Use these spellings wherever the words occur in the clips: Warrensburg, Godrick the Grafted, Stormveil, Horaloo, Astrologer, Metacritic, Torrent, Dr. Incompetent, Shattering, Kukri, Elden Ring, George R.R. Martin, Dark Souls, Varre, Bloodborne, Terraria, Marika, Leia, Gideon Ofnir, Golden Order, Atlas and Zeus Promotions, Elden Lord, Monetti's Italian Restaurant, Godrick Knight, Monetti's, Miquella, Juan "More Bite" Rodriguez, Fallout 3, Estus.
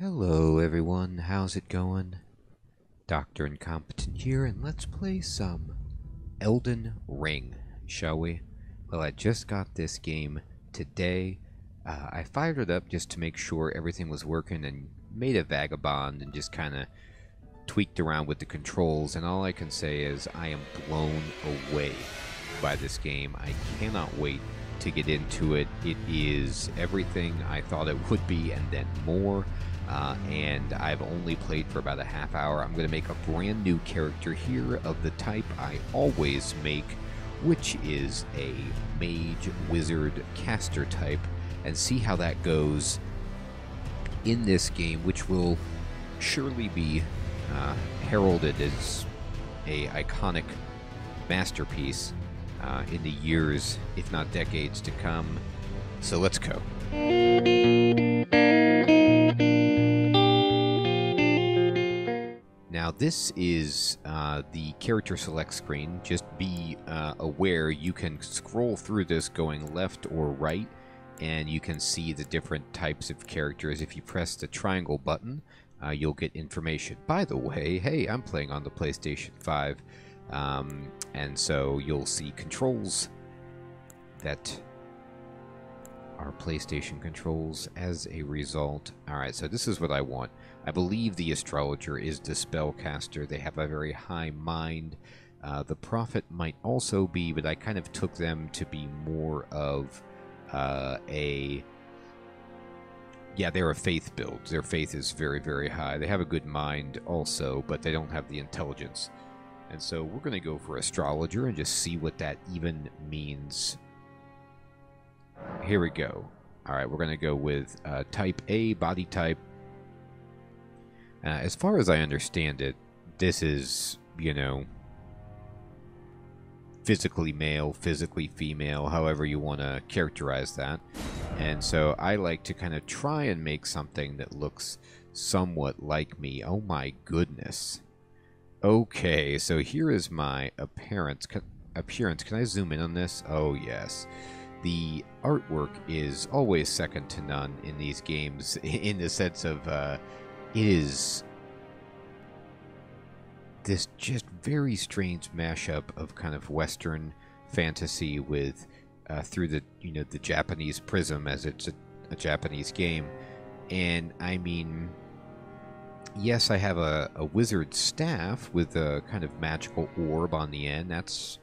Hello everyone, how's it going? Dr. Incompetent here, and let's play some Elden Ring, shall we? Well, I just got this game today. I fired it up just to make sure everything was working and made a vagabond and just kind of tweaked around with the controls, and all I can say is I am blown away by this game. I cannot wait to get into it. It is everything I thought it would be and then more. And I've only played for about a half hour. I'm going to make a brand new character here of the type I always make, which is a mage, wizard, caster type, and see how that goes in this game, which will surely be heralded as a iconic masterpiece in the years, if not decades, to come. So let's go. Now this is the character select screen. Just be aware you can scroll through this going left or right, and you can see the different types of characters. If you press the triangle button, you'll get information. By the way, hey, I'm playing on the PlayStation 5. And so you'll see controls that are PlayStation controls as a result. Alright, so this is what I want. I believe the Astrologer is the spellcaster. They have a very high mind. The Prophet might also be, but I kind of took them to be more of they're a faith build. Their faith is very, very high. They have a good mind also, but they don't have the intelligence. And so we're going to go for Astrologer and just see what that even means. Here we go. All right, we're going to go with type A, body type. As far as I understand it, this is, you know, physically male, physically female, however you want to characterize that. And so I like to kind of try and make something that looks somewhat like me. Oh my goodness. Okay, so here is my appearance. Can I zoom in on this? Oh, yes. The artwork is always second to none in these games, in the sense of it is this just very strange mashup of kind of Western fantasy with through the, you know, the Japanese prism, as it's a Japanese game. And I mean, yes, I have a wizard staff with a kind of magical orb on the end. That's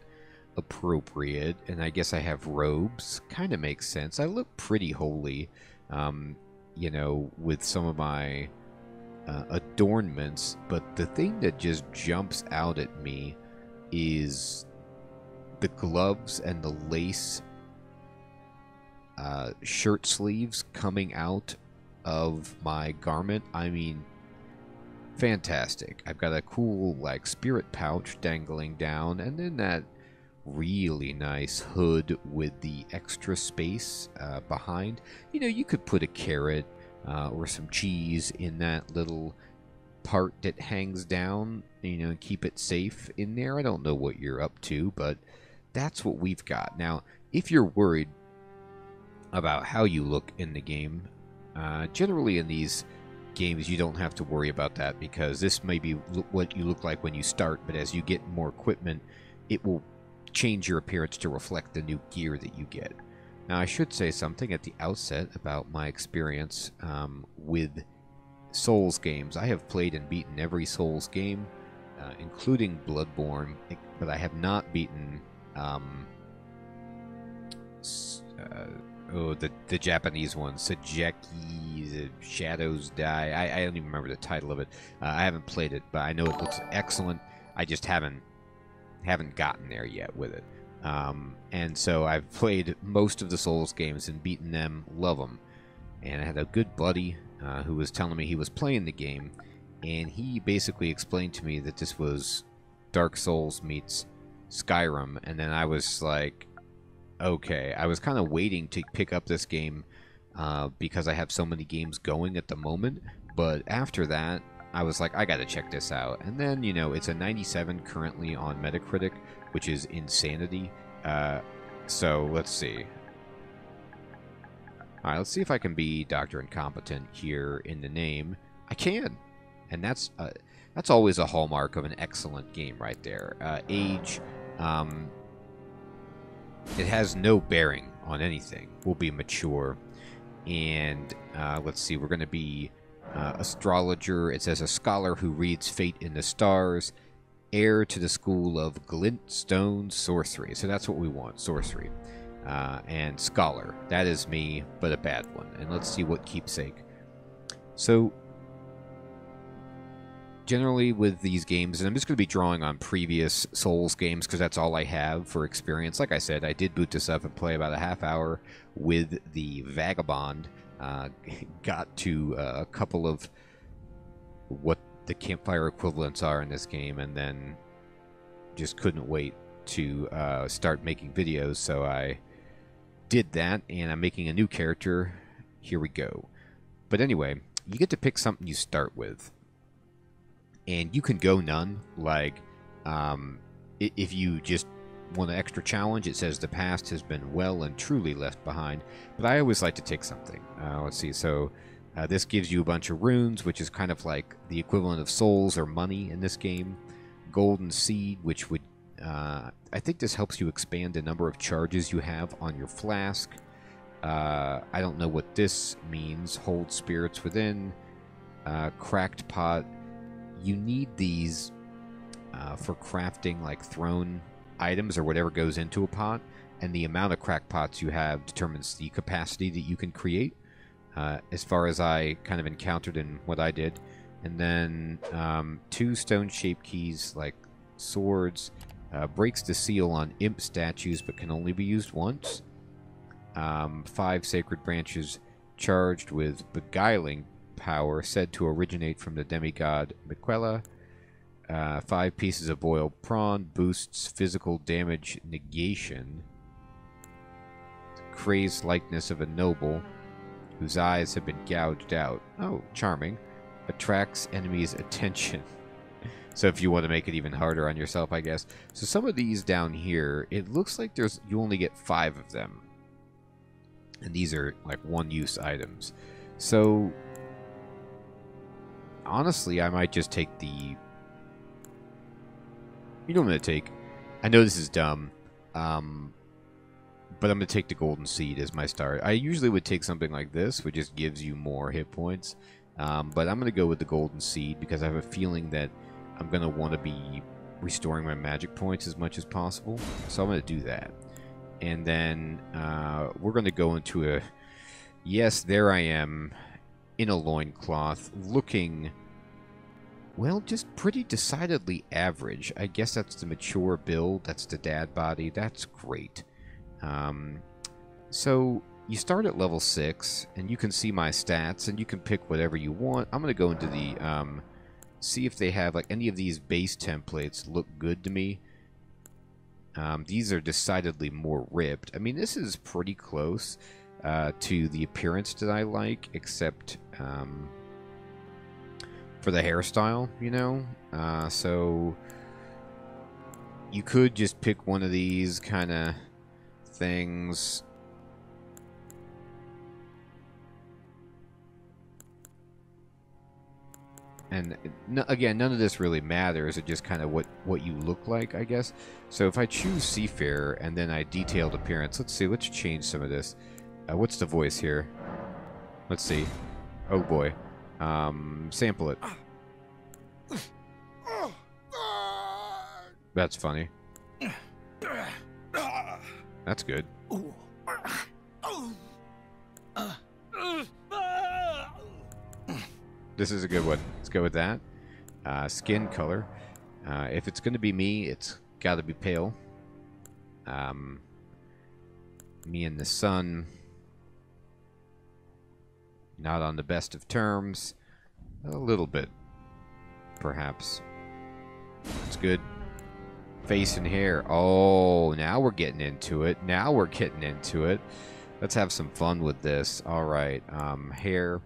appropriate. And I guess I have robes. Kind of makes sense. I look pretty holy, you know, with some of my adornments. But the thing that just jumps out at me is the gloves and the lace shirt sleeves coming out of my garment. I mean, fantastic. I've got a cool, like, spirit pouch dangling down, and then that really nice hood with the extra space behind. You know, you could put a carrot or some cheese in that little part that hangs down, you know, and keep it safe in there. I don't know what you're up to, but that's what we've got. Now, if you're worried about how you look in the game, generally in these games you don't have to worry about that, because this may be what you look like when you start, but as you get more equipment it will change your appearance to reflect the new gear that you get. Now I should say something at the outset about my experience with Souls games. I have played and beaten every Souls game, including Bloodborne, but I have not beaten the Japanese one, Sajeki, the Shadows Die. I don't even remember the title of it. I haven't played it, but I know it looks excellent. I just haven't gotten there yet with it. And so I've played most of the Souls games and beaten them, love them. And I had a good buddy who was telling me he was playing the game, and he basically explained to me that this was Dark Souls meets Skyrim, and then I was like, okay, I was kind of waiting to pick up this game because I have so many games going at the moment, but after that, I was like, I gotta check this out. And then, you know, it's a 97 currently on Metacritic, which is insanity. So, let's see. Alright, let's see if I can be Dr. Incompetent here in the name. I can. And that's always a hallmark of an excellent game right there. Age, it has no bearing on anything. We'll be mature. And let's see, we're going to be Astrologer. It says a scholar who reads fate in the stars. Heir to the school of Glintstone Sorcery. So that's what we want, sorcery. And scholar. That is me, but a bad one. And let's see what keepsake. So generally with these games, and I'm just going to be drawing on previous Souls games because that's all I have for experience. Like I said, I did boot this up and play about a half hour with the Vagabond. Got to a couple of what the campfire equivalents are in this game, and then just couldn't wait to start making videos, so I did that, and I'm making a new character. Here we go. But anyway, you get to pick something you start with. And you can go none. Like, if you just want an extra challenge, it says the past has been well and truly left behind. But I always like to take something. Let's see. So this gives you a bunch of runes, which is kind of like the equivalent of souls or money in this game. Golden seed, which would... I think this helps you expand the number of charges you have on your flask. I don't know what this means. Hold spirits within. Cracked pot. You need these for crafting, like, thrown items or whatever goes into a pot, and the amount of crackpots you have determines the capacity that you can create, as far as I kind of encountered in what I did. And then 2 stone-shaped keys, like swords, breaks the seal on imp statues but can only be used once. 5 sacred branches charged with beguiling power, said to originate from the demigod Miquella. 5 pieces of boiled prawn, boosts physical damage negation. The crazed likeness of a noble whose eyes have been gouged out. Oh, charming. Attracts enemies' attention. So if you want to make it even harder on yourself, I guess. So some of these down here, it looks like there's you only get 5 of them. And these are like one-use items. So honestly, I might just take the... You know what I'm going to take? I know this is dumb, but I'm going to take the Golden Seed as my start. I usually would take something like this, which just gives you more hit points, but I'm going to go with the Golden Seed because I have a feeling that I'm going to want to be restoring my magic points as much as possible, so I'm going to do that. And then we're going to go into a... Yes, there I am. In a loincloth, looking, well, just pretty decidedly average. I guess that's the mature build, that's the dad body, that's great. So, you start at level 6, and you can see my stats, and you can pick whatever you want. I'm going to go into the, see if they have, like, any of these base templates look good to me. These are decidedly more ripped. I mean, this is pretty close to the appearance that I like, except for the hairstyle, you know? So you could just pick one of these kind of things. And no, again, none of this really matters. It just kind of what you look like, I guess. So if I choose Seafarer and then I detailed appearance, let's see, let's change some of this. What's the voice here? Let's see. Oh boy. Sample it. That's funny. That's good. This is a good one. Let's go with that. Skin color. If it's going to be me, it's got to be pale. Me and the sun. Not on the best of terms. A little bit, perhaps. That's good. Face and hair. Oh, now we're getting into it. Now we're getting into it. Let's have some fun with this. All right. Hair.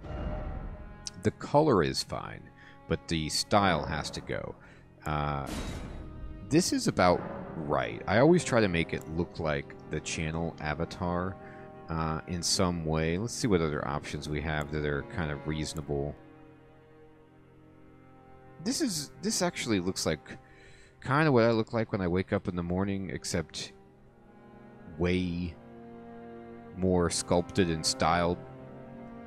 The color is fine, but the style has to go. This is about right. I always try to make it look like the channel avatar. in some way. Let's see what other options we have that are kind of reasonable. This actually looks like kind of what I look like when I wake up in the morning, except way more sculpted and styled.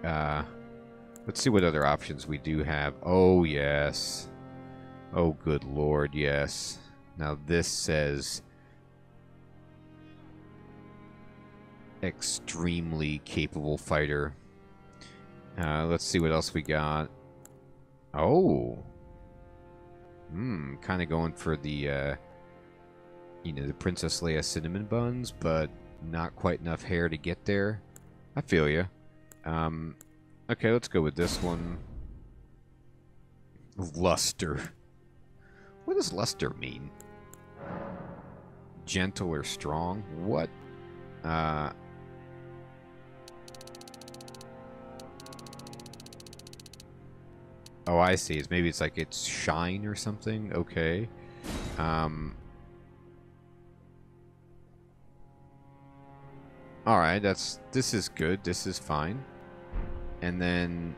Let's see what other options we do have. Oh, yes. Oh, good Lord, yes. Now this says extremely capable fighter. Let's see what else we got. Oh. Kind of going for the, you know, the Princess Leia cinnamon buns, but not quite enough hair to get there. I feel ya. Okay, let's go with this one. Luster. What does luster mean? Gentle or strong? What? Oh, I see. It's maybe it's like it's shine or something. Okay. All right, this is good. This is fine. And then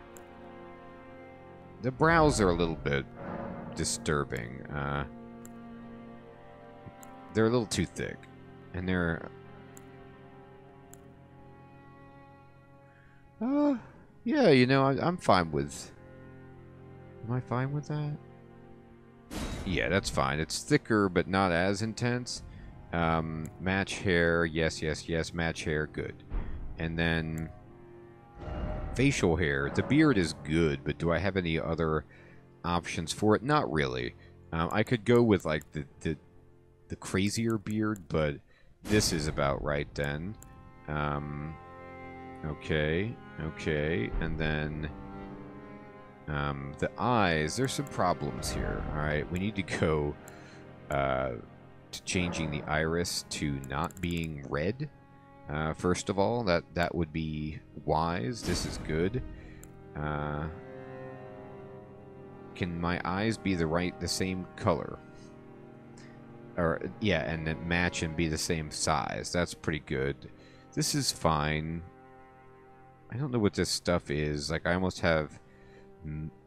the brows are a little bit disturbing. They're a little too thick, and they're yeah, you know, I'm fine with. Am I fine with that? Yeah, that's fine. It's thicker, but not as intense. Match hair, yes, yes, yes. Match hair, good. And then facial hair. The beard is good, but do I have any other options for it? Not really. I could go with like the crazier beard, but this is about right then. Okay, okay, and then. The eyes, there's some problems here. All right, we need to go to changing the iris to not being red. First of all, that would be wise. This is good. Can my eyes be the same color? Or yeah, and then match and be the same size. That's pretty good. This is fine. I don't know what this stuff is. Like I almost have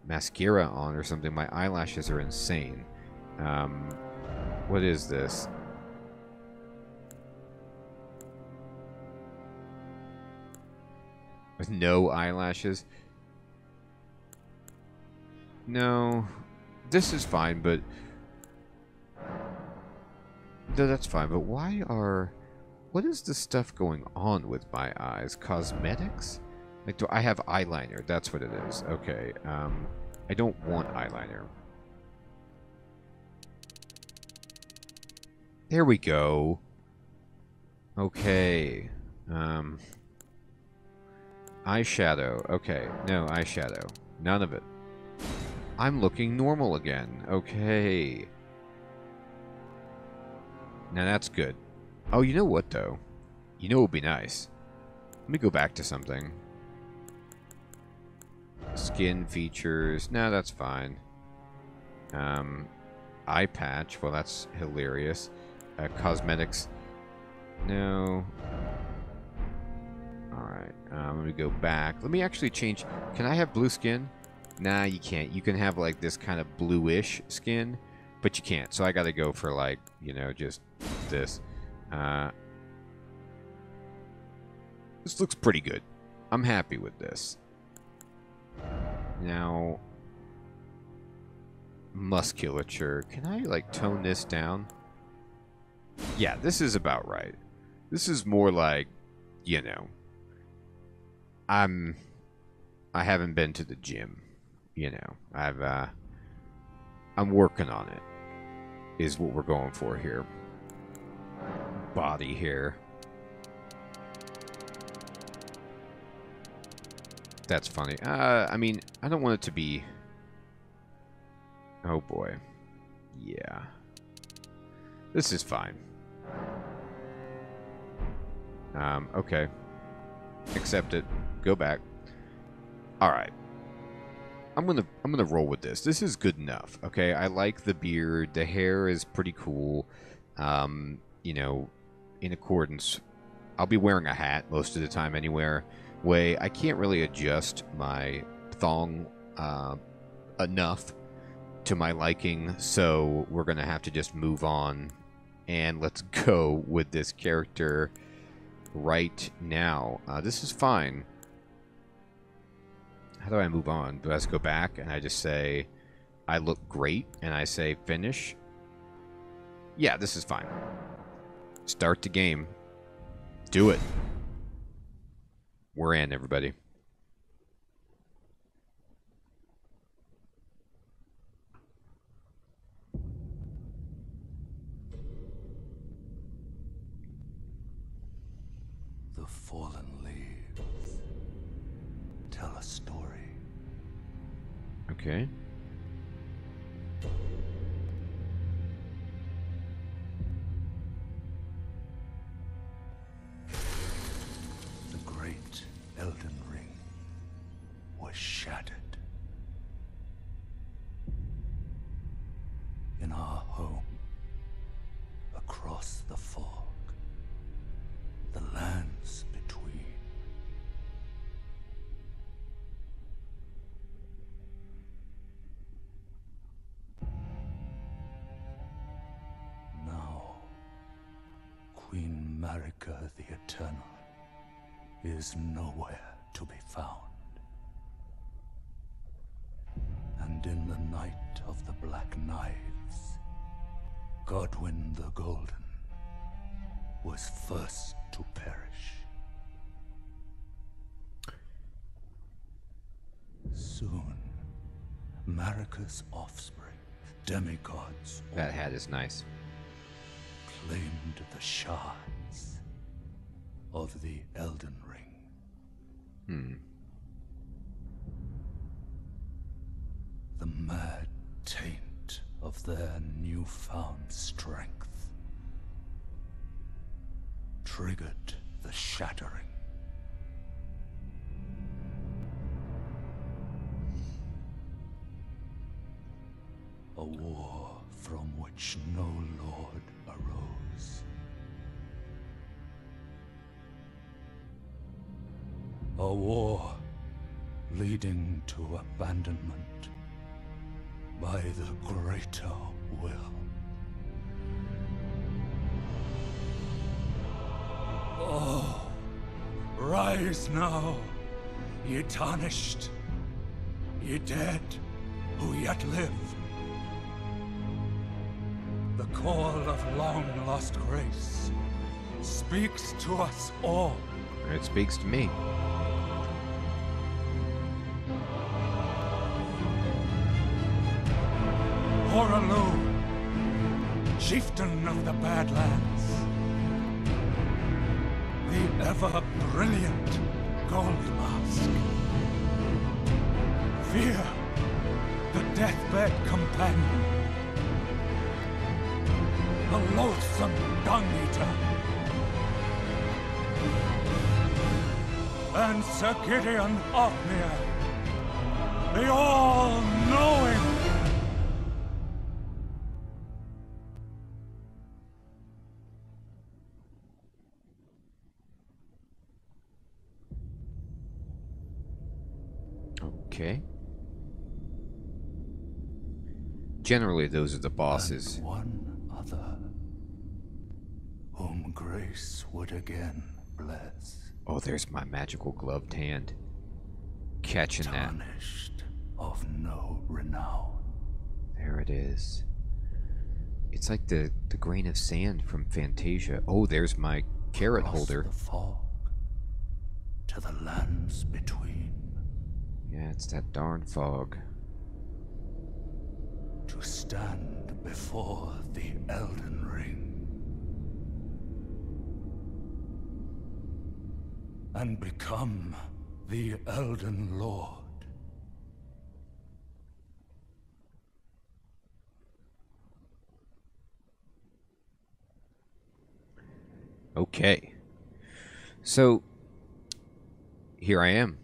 mascara on or something. My eyelashes are insane. What is this? With no eyelashes? No. This is fine, but no, that's fine, but what is the stuff going on with my eyes? Cosmetics? Like, do I have eyeliner? That's what it is. Okay. I don't want eyeliner. There we go. Okay. Eyeshadow. Okay. No eyeshadow. None of it. I'm looking normal again. Okay. Now that's good. Oh, you know what, though? You know what would be nice? Let me go back to something. Skin features. No, that's fine. Eye patch. Well, that's hilarious. Cosmetics. No. Alright. Let me go back. Let me actually change. Can I have blue skin? Nah, you can't. You can have, like, this kind of bluish skin, but you can't. So I gotta go for, like, you know, just this. This looks pretty good. I'm happy with this. Now, musculature. Can I, like, tone this down? Yeah, this is about right. This is more like, you know, I haven't been to the gym, you know. I'm working on it, is what we're going for here. Body hair. That's funny. I mean, I don't want it to be... Oh, boy. Yeah. This is fine. Okay. Accept it. Go back. Alright. I'm gonna roll with this. This is good enough, okay? I like the beard. The hair is pretty cool. You know, in accordance... I'll be wearing a hat most of the time anywhere. I can't really adjust my thong enough to my liking, so we're going to have to just move on. And let's go with this character right now. This is fine. How do I move on? Do I just go back and I just say, I look great, and I say finish? Yeah, this is fine. Start the game. Do it. We're in, everybody. The fallen leaves tell a story. Okay. Elden Ring was shattered. In our home, across the fog, the lands between. Now, Queen Marika the Eternal is nowhere to be found. And in the night of the Black Knives, Godwin the Golden was first to perish. Soon, Marika's offspring, demigods... That hat is nice. ...claimed the shards of the Elden Ring. The mad taint of their newfound strength triggered the Shattering. A war from which no lord arose. A war leading to abandonment by the Greater Will. Oh, rise now, ye tarnished, ye dead who yet live. The call of long-lost grace speaks to us all. It speaks to me. Horaloo, chieftain of the Badlands, the ever-brilliant Gold Mask, Fear, the deathbed companion, the loathsome Dung Eater, and Sir Gideon Ofnir, the all-knowing. Okay. Generally, those are the bosses. And one other, whom grace would again bless. Oh, there's my magical gloved hand. Catching that. Tarnished of no renown. There it is. It's like the grain of sand from Fantasia. Oh, there's my carrot holder. Across the fog, to the lands between. Yeah, it's that darn fog. To stand before the Elden Ring and become the Elden Lord. Okay. So, here I am.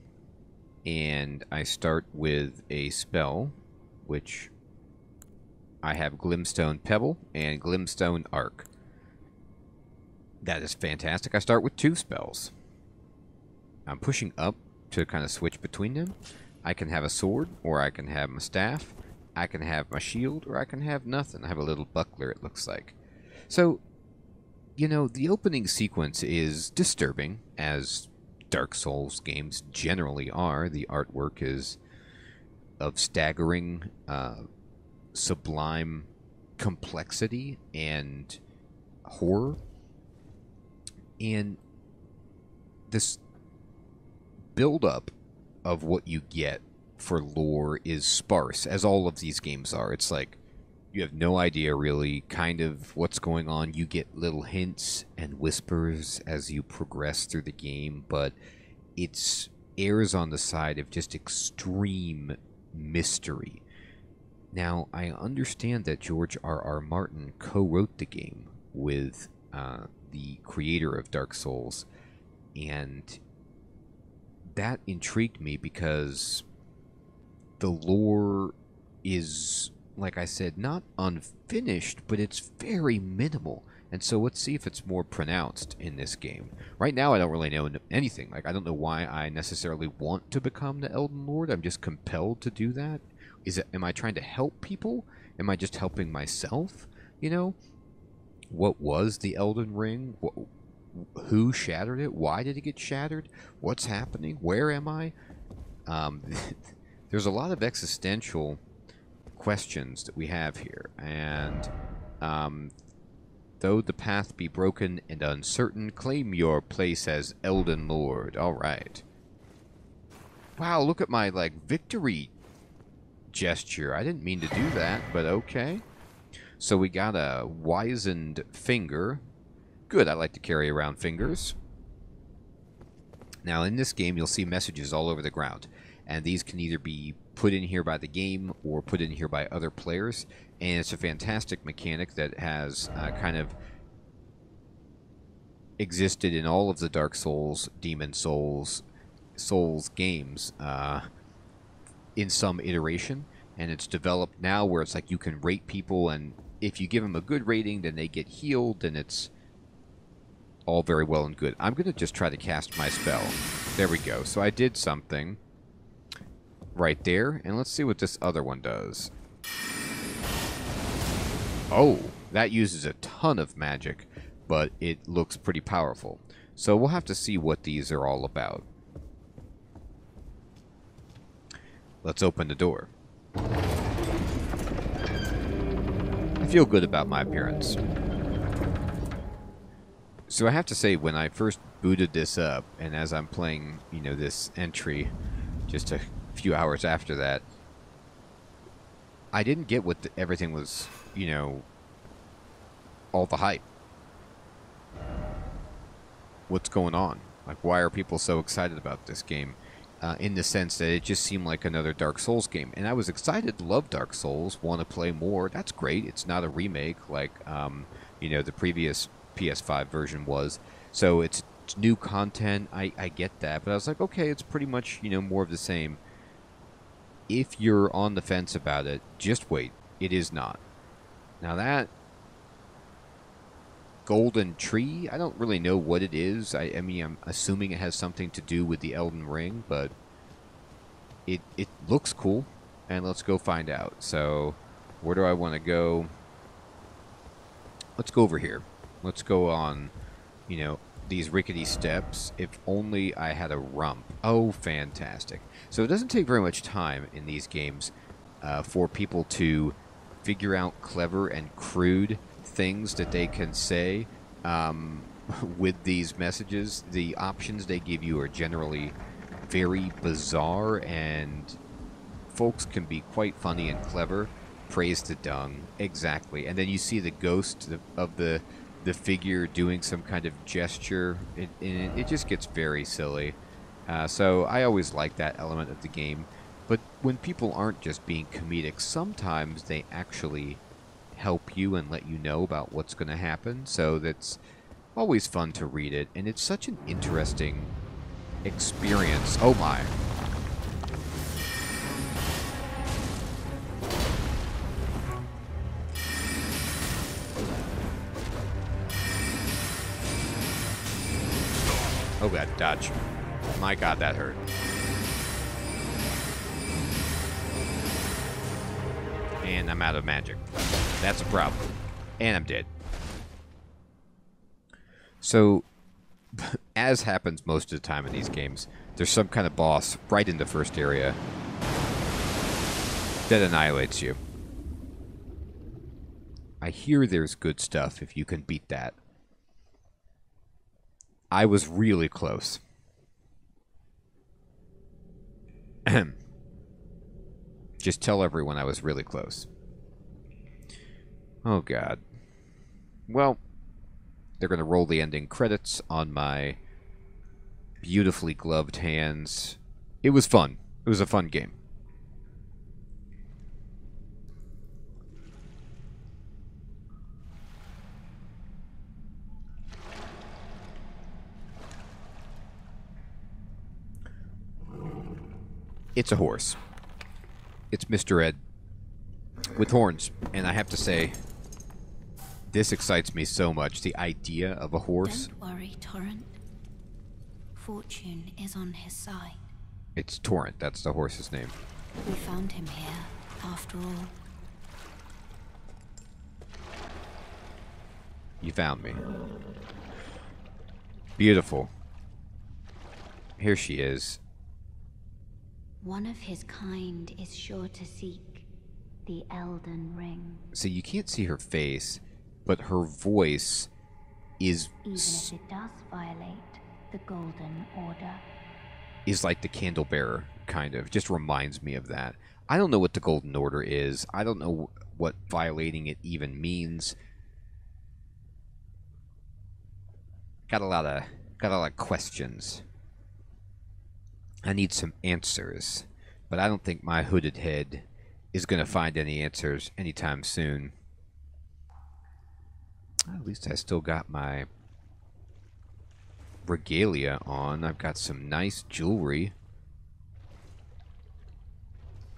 And I start with a spell, which I have Glintstone Pebble and Glintstone Arc. That is fantastic. I start with 2 spells. I'm pushing up to kind of switch between them. I can have a sword, or I can have my staff. I can have my shield, or I can have nothing. I have a little buckler, it looks like. So, you know, the opening sequence is disturbing, as Dark Souls games generally are. The artwork is of staggering, sublime complexity and horror. And this build-up of what you get for lore is sparse, as all of these games are. It's like you have no idea really kind of what's going on. You get little hints and whispers as you progress through the game, but it errs on the side of just extreme mystery. Now, I understand that George R.R. Martin co-wrote the game with the creator of Dark Souls, and that intrigued me because the lore is, like I said, not unfinished, but it's very minimal. And so let's see if it's more pronounced in this game. Right now, I don't really know anything. Like, I don't know why I necessarily want to become the Elden Lord. I'm just compelled to do that. Am I trying to help people? Am I just helping myself? You know, what was the Elden Ring? Who shattered it? Why did it get shattered? What's happening? Where am I? There's a lot of existential questions that we have here, and though the path be broken and uncertain, claim your place as Elden Lord. All right. Wow, look at my, like, victory gesture. I didn't mean to do that, but okay. So we got a wizened finger. Good, I like to carry around fingers. Now, in this game, you'll see messages all over the ground, and these can either be put in here by the game or put in here by other players, and it's a fantastic mechanic that has kind of existed in all of the Dark Souls, Demon Souls, games in some iteration, and it's developed now where it's like you can rate people, and if you give them a good rating, then they get healed, and it's all very well and good. I'm going to just try to cast my spell. There we go. So I did something right there, and let's see what this other one does. Oh, that uses a ton of magic, but it looks pretty powerful. So we'll have to see what these are all about. Let's open the door. I feel good about my appearance. So I have to say, when I first booted this up, and as I'm playing, you know, this entry, just a few hours after that, I didn't get what everything was, you know, all the hype. What's going on? Like, why are people so excited about this game? In the sense that it just seemed like another Dark Souls game. And I was excited, love Dark Souls, want to play more. That's great. It's not a remake like, you know, the previous PS5 version was. So it's new content. I get that. But I was like, okay, it's pretty much, you know, more of the same. If you're on the fence about it, just wait. It is not. Now that golden tree, I don't really know what it is. I mean, I'm assuming it has something to do with the Elden Ring, but it looks cool, and let's go find out. So where do I want to go? Let's go over here. Let's go on, you know, these rickety steps. If only I had a rump. Oh, fantastic. So it doesn't take very much time in these games for people to figure out clever and crude things that they can say with these messages. The options they give you are generally very bizarre, and folks can be quite funny and clever. Praise the dung. Exactly. And then you see the ghost of the figure doing some kind of gesture, and it just gets very silly. So I always like that element of the game. But when people aren't just being comedic, sometimes they actually help you and let you know about what's going to happen. So that's always fun to read it, and it's such an interesting experience. Oh my. Oh god, dodge. My god, that hurt. And I'm out of magic. That's a problem. And I'm dead. So, as happens most of the time in these games, there's some kind of boss right in the first area that annihilates you. I hear there's good stuff if you can beat that. I was really close. Just tell everyone I was really close. Oh, God. Well, they're going to roll the ending credits on my beautifully gloved hands. It was fun. It was a fun game. It's a horse. It's Mr. Ed with horns. And I have to say, this excites me so much, the idea of a horse. Don't worry, Torrent. Fortune is on his side. It's Torrent. That's the horse's name. We found him here, after all. You found me. Beautiful. Here she is. One of his kind is sure to seek the Elden Ring. So you can't see her face, but her voice is... Even if it does violate the Golden Order. Is like the Candlebearer, kind of. Just reminds me of that. I don't know what the Golden Order is. I don't know what violating it even means. Got a lot of questions. I need some answers, but I don't think my hooded head is going to find any answers anytime soon. At least I still got my regalia on. I've got some nice jewelry.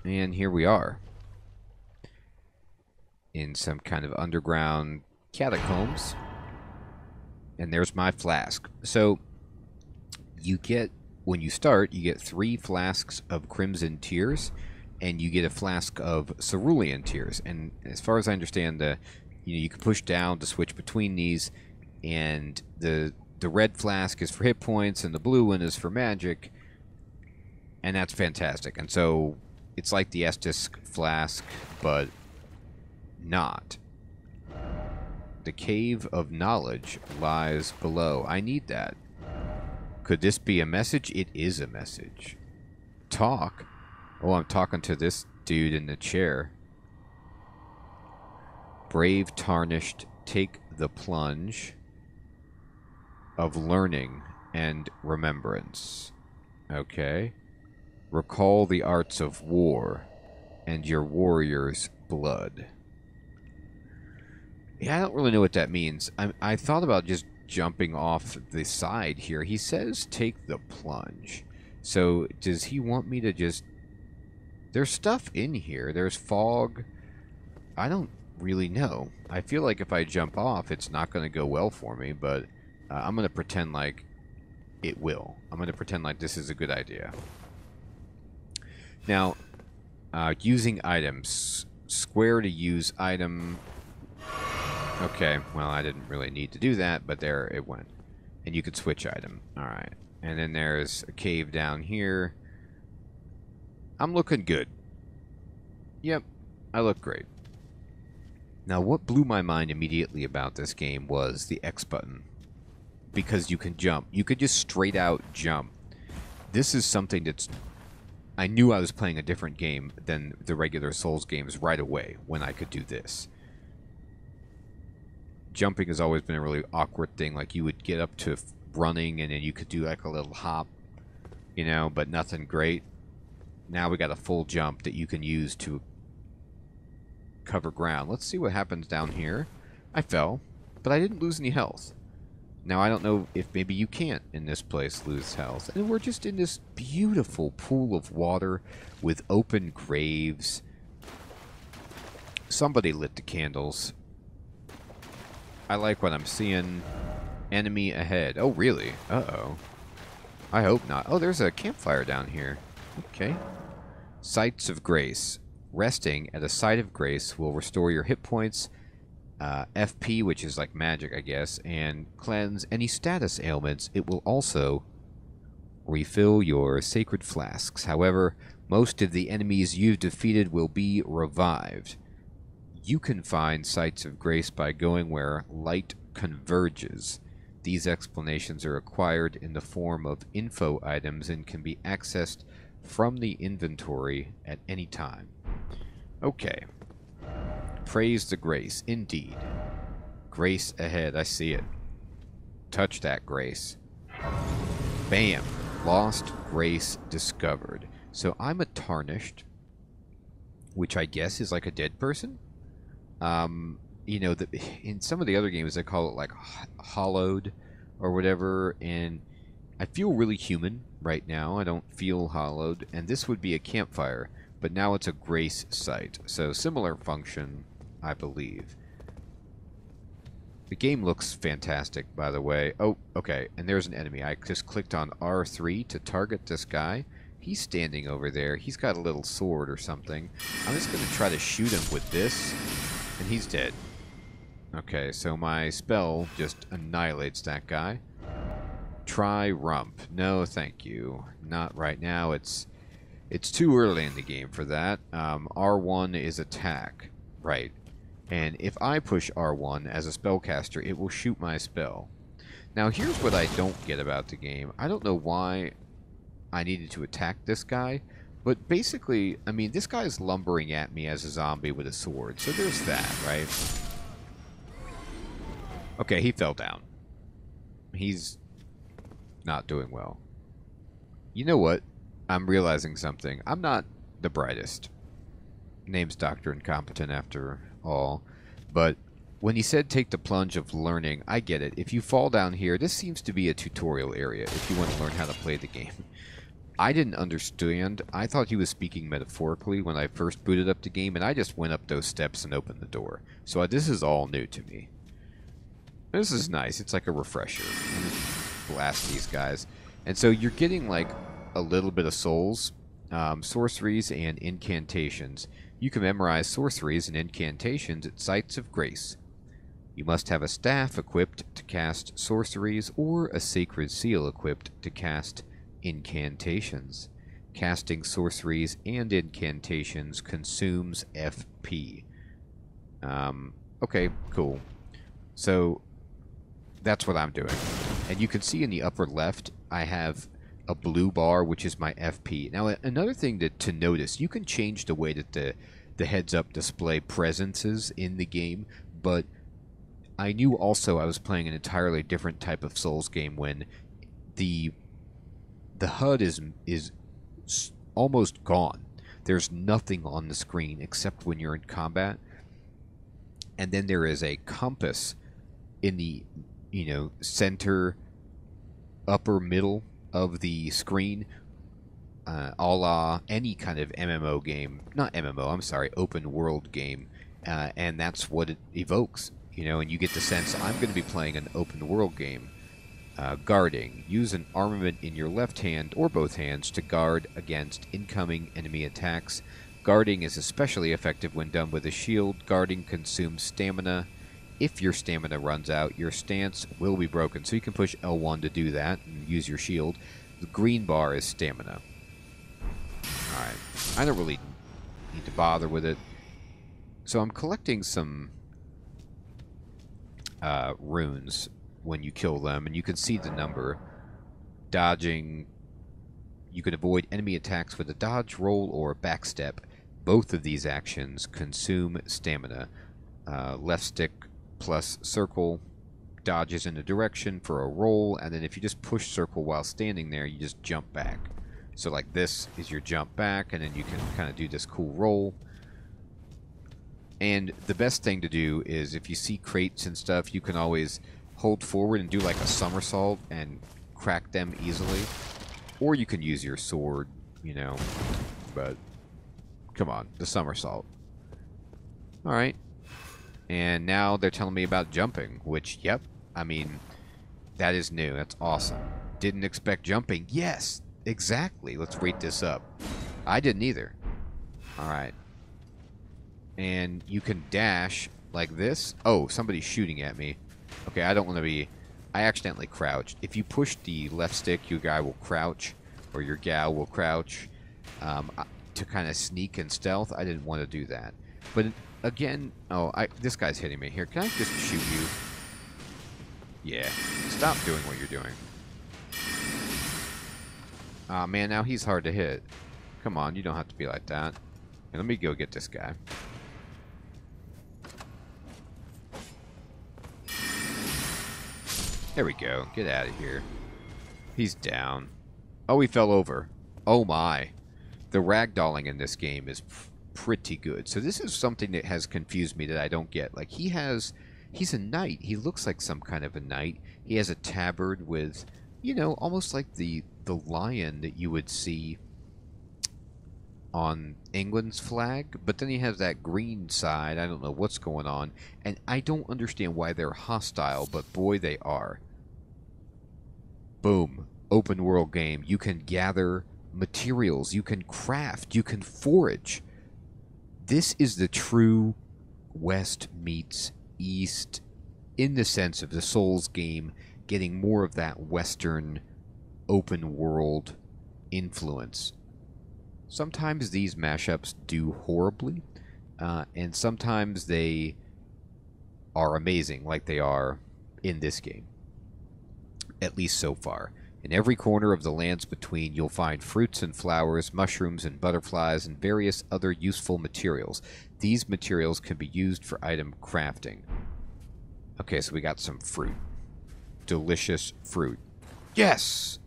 And here we are. In some kind of underground catacombs. And there's my flask. So, you get... When you start, you get 3 flasks of Crimson Tears, and you get a flask of Cerulean Tears. And as far as I understand, you can push down to switch between these, and the red flask is for hit points, and the blue one is for magic, and that's fantastic. And so it's like the Estus flask, but not. The Cave of Knowledge lies below. I need that. Could this be a message? It is a message. Talk? Oh, I'm talking to this dude in the chair. Brave Tarnished, take the plunge of learning and remembrance. Okay. Recall the arts of war and your warrior's blood. Yeah, I don't really know what that means. I thought about just jumping off the side here. He says take the plunge. So does he want me to just... There's stuff in here. There's fog. I don't really know. I feel like if I jump off, it's not going to go well for me, but I'm going to pretend like it will. I'm going to pretend like this is a good idea. Now, using items. Square to use item... Okay, well, I didn't really need to do that, but there it went. And you could switch item. Alright. And then there's a cave down here. I'm looking good. Yep, I look great. Now, what blew my mind immediately about this game was the X button. Because you can jump. You could just straight out jump. This is something that's... I knew I was playing a different game than the regular Souls games right away when I could do this. Jumping has always been a really awkward thing. Like, you would get up to running, and then you could do, like, a little hop, you know, but nothing great. Now we got a full jump that you can use to cover ground. Let's see what happens down here. I fell, but I didn't lose any health. Now, I don't know if maybe you can't, in this place, lose health. And we're just in this beautiful pool of water with open graves. Somebody lit the candles. I like what I'm seeing. Enemy ahead. Oh, really? Uh-oh. I hope not. Oh, there's a campfire down here. Okay. Sites of Grace. Resting at a site of grace will restore your hit points, FP, which is like magic, I guess, and cleanse any status ailments. It will also refill your sacred flasks. However, most of the enemies you've defeated will be revived. You can find sites of grace by going where light converges. These explanations are acquired in the form of info items and can be accessed from the inventory at any time. Okay. Praise the grace, indeed. Grace ahead, I see it. Touch that grace. Bam! Lost grace discovered. So I'm a tarnished, which I guess is like a dead person. You know, in some of the other games they call it like hollowed or whatever, and I feel really human right now. I don't feel hollowed, and this would be a campfire, but now it's a grace site. So similar function, I believe. The game looks fantastic, by the way. Oh, okay, and there's an enemy. I just clicked on R3 to target this guy. He's standing over there. He's got a little sword or something. I'm just going to try to shoot him with this, and he's dead. Okay, so my spell just annihilates that guy. Try rump. No, thank you. Not right now. It's too early in the game for that. R1 is attack. Right. And if I push R1 as a spellcaster, it will shoot my spell. Now, here's what I don't get about the game. I don't know why I needed to attack this guy, but basically, I mean, this guy is lumbering at me as a zombie with a sword, so there's that, right? Okay, he fell down. He's not doing well. You know what? I'm realizing something. I'm not the brightest. Name's Dr. Incompetent after all. But when he said take the plunge of learning, I get it. If you fall down here, this seems to be a tutorial area if you want to learn how to play the game. I didn't understand. I thought he was speaking metaphorically when I first booted up the game, and I just went up those steps and opened the door. So this is all new to me. This is nice. It's like a refresher. Blast these guys. And so you're getting like a little bit of souls, sorceries, and incantations. You can memorize sorceries and incantations at sites of grace. You must have a staff equipped to cast sorceries or a sacred seal equipped to cast incantations. Casting sorceries and incantations consumes FP. Okay, cool. So that's what I'm doing. And you can see in the upper left, I have a blue bar, which is my FP. Now, another thing to notice, you can change the way that the heads-up display presences in the game, but I knew also I was playing an entirely different type of Souls game when the HUD is almost gone. There's nothing on the screen except when you're in combat, and then there is a compass in the, you know, center upper middle of the screen, a la any kind of MMO game, not MMO, I'm sorry, open world game, and that's what it evokes, you know, and you get the sense I'm going to be playing an open world game. Guarding. Use an armament in your left hand or both hands to guard against incoming enemy attacks. Guarding is especially effective when done with a shield. Guarding consumes stamina. If your stamina runs out, your stance will be broken. So you can push L1 to do that and use your shield. The green bar is stamina. Alright. I don't really need to bother with it. So I'm collecting some runes when you kill them. And you can see the number. Dodging. You can avoid enemy attacks with a dodge, roll, or backstep. Both of these actions consume stamina. Left stick plus circle dodges in a direction for a roll, and then if you just push circle while standing there, you just jump back. So like this is your jump back, and then you can kind of do this cool roll. And the best thing to do is if you see crates and stuff, you can always hold forward and do like a somersault and crack them easily. Or you can use your sword, you know, but come on, the somersault. Alright. And now they're telling me about jumping, which, yep, I mean, that is new. That's awesome. Didn't expect jumping. Yes, exactly. Let's wait this up. I didn't either. All right. And you can dash like this. Oh, somebody's shooting at me. Okay, I don't want to be... I accidentally crouched. If you push the left stick, your guy will crouch, or your gal will crouch, to kind of sneak and stealth. I didn't want to do that. But again... Oh, this guy's hitting me here. Can I just shoot you? Yeah. Stop doing what you're doing. Aw, man, now he's hard to hit. Come on, you don't have to be like that. Let me go get this guy. There we go. Get out of here. He's down. Oh, he fell over. Oh my. The ragdolling in this game is pretty good. So this is something that has confused me that I don't get. Like, he's a knight. He looks like some kind of a knight. He has a tabard with, you know, almost like the lion that you would see on England's flag, but then he has that green side. I don't know what's going on, and I don't understand why they're hostile, but boy, they are. Boom. Open world game. You can gather materials. You can craft. You can forage. This is the true West meets East in the sense of the Souls game getting more of that Western open world influence. Sometimes these mashups do horribly, and sometimes they are amazing, like they are in this game, at least so far. In every corner of the Lands Between, you'll find fruits and flowers, mushrooms and butterflies, and various other useful materials. These materials can be used for item crafting. Okay, so we got some fruit. Delicious fruit. Yes!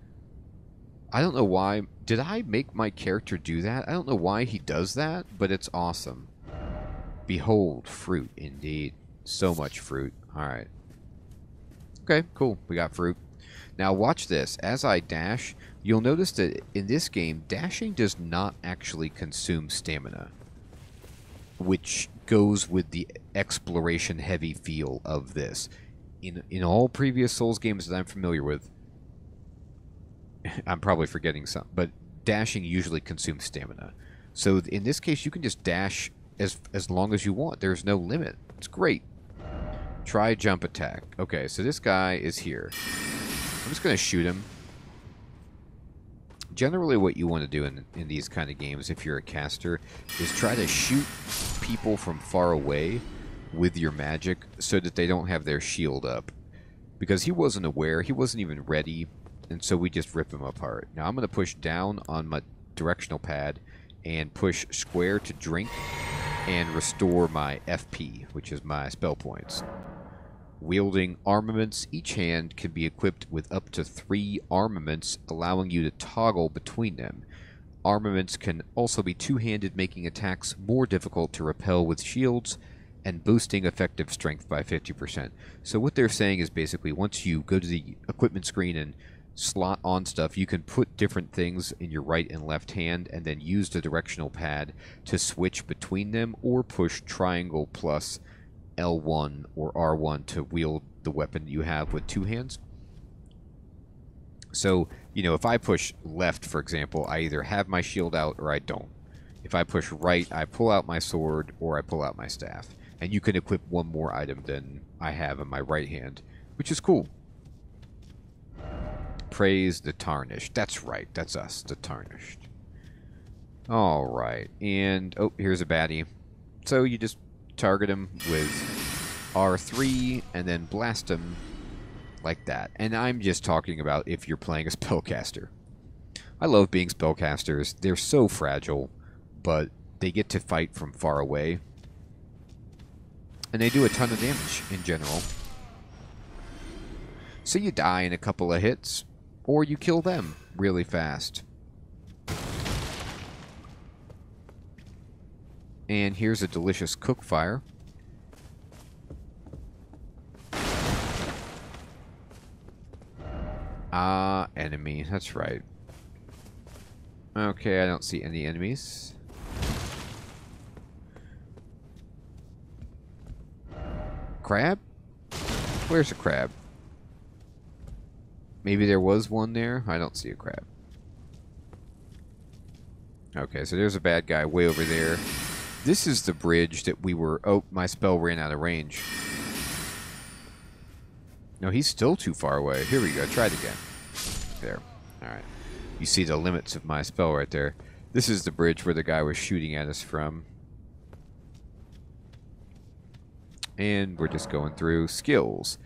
I don't know why... Did I make my character do that? I don't know why he does that, but it's awesome. Behold, fruit, indeed. So much fruit. Alright. Okay, cool. We got fruit. Now watch this. As I dash, you'll notice that in this game, dashing does not actually consume stamina, which goes with the exploration-heavy feel of this. In all previous Souls games that I'm familiar with, I'm probably forgetting some, but dashing usually consumes stamina. So in this case, you can just dash as long as you want. There's no limit. It's great. Try jump attack. Okay, so this guy is here. I'm just going to shoot him. Generally, what you want to do in these kind of games, if you're a caster, is try to shoot people from far away with your magic so that they don't have their shield up. Because he wasn't aware. He wasn't even ready. And so we just rip them apart. Now I'm going to push down on my directional pad and push square to drink and restore my FP, which is my spell points. Wielding armaments, each hand can be equipped with up to 3 armaments, allowing you to toggle between them. Armaments can also be two-handed, making attacks more difficult to repel with shields and boosting effective strength by 50%. So what they're saying is basically once you go to the equipment screen and slot on stuff, you can put different things in your right and left hand and then use the directional pad to switch between them, or push triangle plus L1 or R1 to wield the weapon you have with two hands. So, you know, if I push left, for example, I either have my shield out or I don't. If I push right, I pull out my sword or I pull out my staff. And you can equip one more item than I have in my right hand, which is cool. Praise the Tarnished. That's right. That's us, the Tarnished. All right. And, oh, here's a baddie. So you just target him with R3 and then blast him like that. And I'm just talking about if you're playing a spellcaster. I love being spellcasters. They're so fragile, but they get to fight from far away. And they do a ton of damage in general. So you die in a couple of hits. Or you kill them really fast. And here's a delicious cook fire. Ah, enemy. That's right. Okay, I don't see any enemies. Crab? Where's the crab? Maybe there was one there? I don't see a crab. Okay, so there's a bad guy way over there. This is the bridge that we were... Oh, my spell ran out of range. No, he's still too far away. Here we go. Try it again. There. Alright. You see the limits of my spell right there. This is the bridge where the guy was shooting at us from. And we're just going through skills.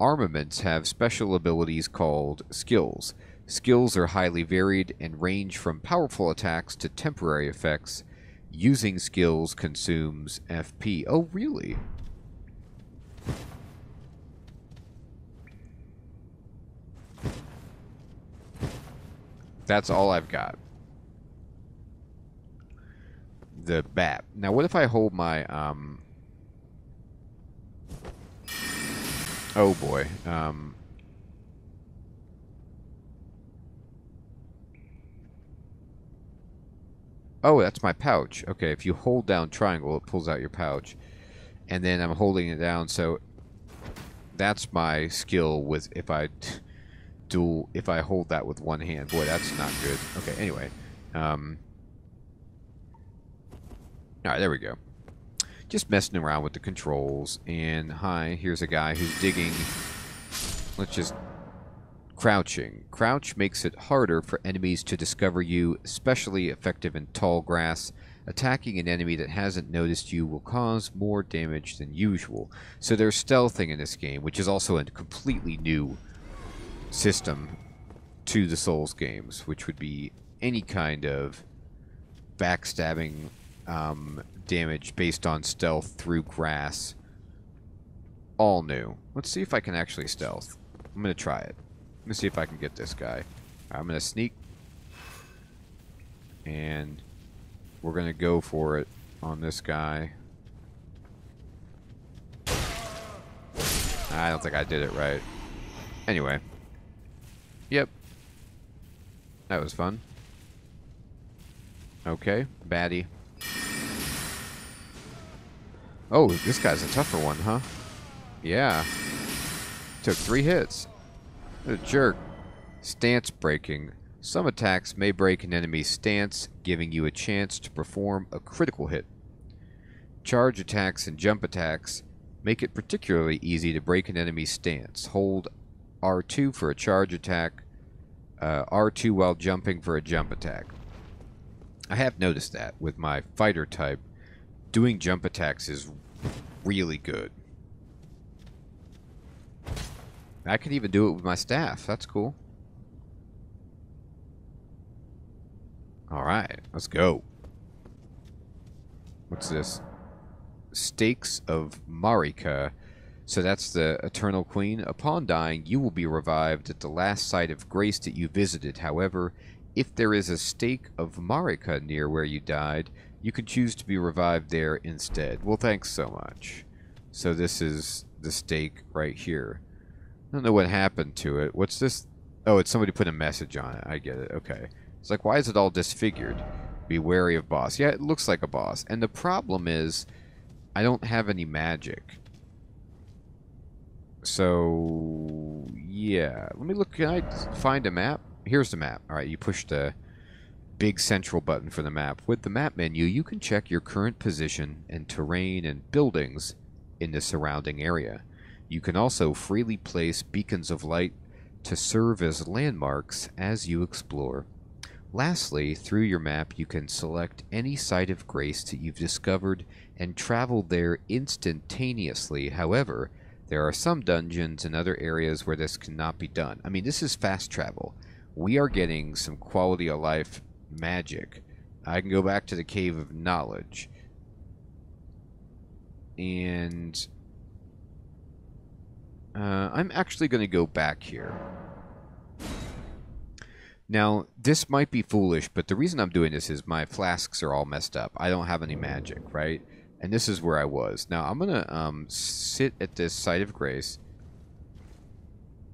Armaments have special abilities called skills. Skills are highly varied and range from powerful attacks to temporary effects. Using skills consumes FP. Oh, really? That's all I've got. The bat. Now, what if I hold my... Oh, boy. Oh, that's my pouch. Okay, if you hold down triangle, it pulls out your pouch. And then I'm holding it down, so... That's my skill with... If I dual... If I hold that with one hand. Boy, that's not good. Okay, anyway. Alright, there we go. Just messing around with the controls. And hi, here's a guy who's digging. Let's just... Crouching. Crouch makes it harder for enemies to discover you, especially effective in tall grass. Attacking an enemy that hasn't noticed you will cause more damage than usual. So there's stealthing in this game, which is also a completely new system to the Souls games, which would be any kind of backstabbing... damage based on stealth through grass. All new. Let's see if I can actually stealth. I'm going to try it. Let me see if I can get this guy. I'm going to sneak. And we're going to go for it on this guy. I don't think I did it right. Anyway. Yep. That was fun. Okay. Baddie. Oh, this guy's a tougher one, huh? Yeah. Took 3 hits. What a jerk. Stance breaking. Some attacks may break an enemy's stance, giving you a chance to perform a critical hit. Charge attacks and jump attacks make it particularly easy to break an enemy's stance. Hold R2 for a charge attack, R2 while jumping for a jump attack. I have noticed that with my fighter type. Doing jump attacks is really good. I can even do it with my staff. That's cool. Alright, let's go. What's this? Stakes of Marika. So that's the Eternal Queen. Upon dying, you will be revived at the last site of grace that you visited. However, if there is a stake of Marika near where you died... You can choose to be revived there instead. Well, thanks so much. So this is the stake right here. I don't know what happened to it. What's this? Oh, it's somebody put a message on it. I get it. Okay. It's like, why is it all disfigured? Be wary of boss. Yeah, it looks like a boss. And the problem is, I don't have any magic. So, yeah. Let me look. Can I find a map? Here's the map. All right, you push the... big central button for the map. With the map menu, you can check your current position and terrain and buildings in the surrounding area. You can also freely place beacons of light to serve as landmarks as you explore. Lastly, through your map, you can select any site of grace that you've discovered and travel there instantaneously. However, there are some dungeons and other areas where this cannot be done. I mean, this is fast travel. We are getting some quality of life magic. I can go back to the Cave of Knowledge. And... I'm actually going to go back here. Now, this might be foolish, but the reason I'm doing this is my flasks are all messed up. I don't have any magic, right? And this is where I was. Now, I'm going to sit at this Site of Grace.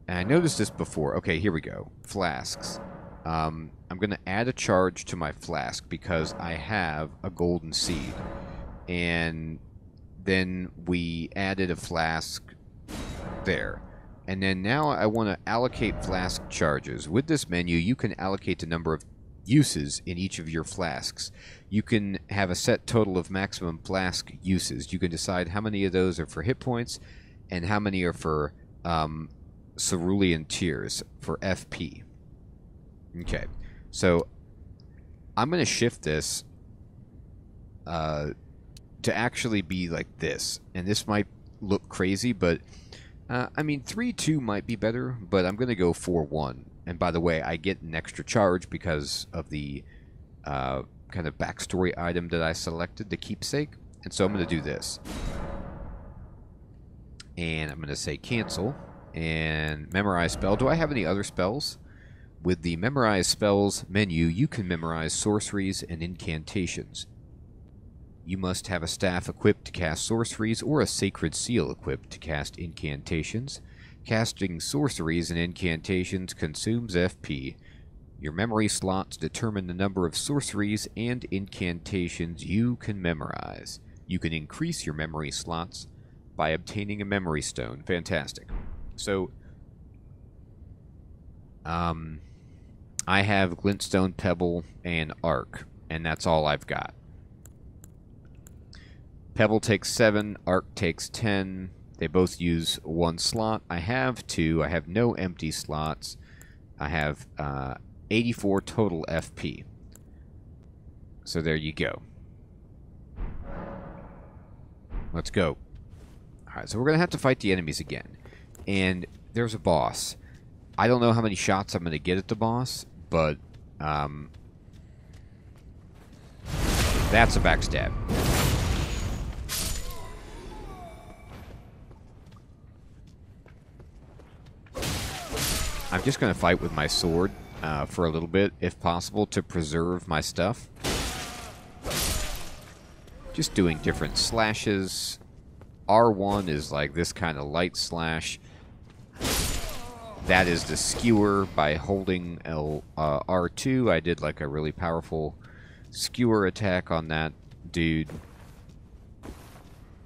And I noticed this before. Okay, here we go. Flasks. I'm going to add a charge to my flask because I have a golden seed. And then we added a flask there. And then now I want to allocate flask charges. With this menu, you can allocate the number of uses in each of your flasks. You can have a set total of maximum flask uses. You can decide how many of those are for hit points and how many are for cerulean tears for FP. Okay, so I'm going to shift this to actually be like this. And this might look crazy, but... I mean, 3-2 might be better, but I'm going to go 4-1. And by the way, I get an extra charge because of the kind of backstory item that I selected, the keepsake. And so I'm going to do this. And I'm going to say cancel and memorize spell. Do I have any other spells? With the memorize spells menu, you can memorize sorceries and incantations. You must have a staff equipped to cast sorceries or a sacred seal equipped to cast incantations. Casting sorceries and incantations consumes FP. Your memory slots determine the number of sorceries and incantations you can memorize. You can increase your memory slots by obtaining a memory stone. Fantastic. So, I have Glintstone Pebble and Arc, and that's all I've got. Pebble takes 7, Arc takes 10. They both use 1 slot. I have 2. I have no empty slots. I have 84 total FP. So there you go. Let's go. Alright, so we're going to have to fight the enemies again. And there's a boss. I don't know how many shots I'm going to get at the boss, but... that's a backstab. I'm just going to fight with my sword for a little bit, if possible, to preserve my stuff. Just doing different slashes. R1 is like this kind of light slash. That is the skewer. By holding R2, I did like a really powerful skewer attack on that dude.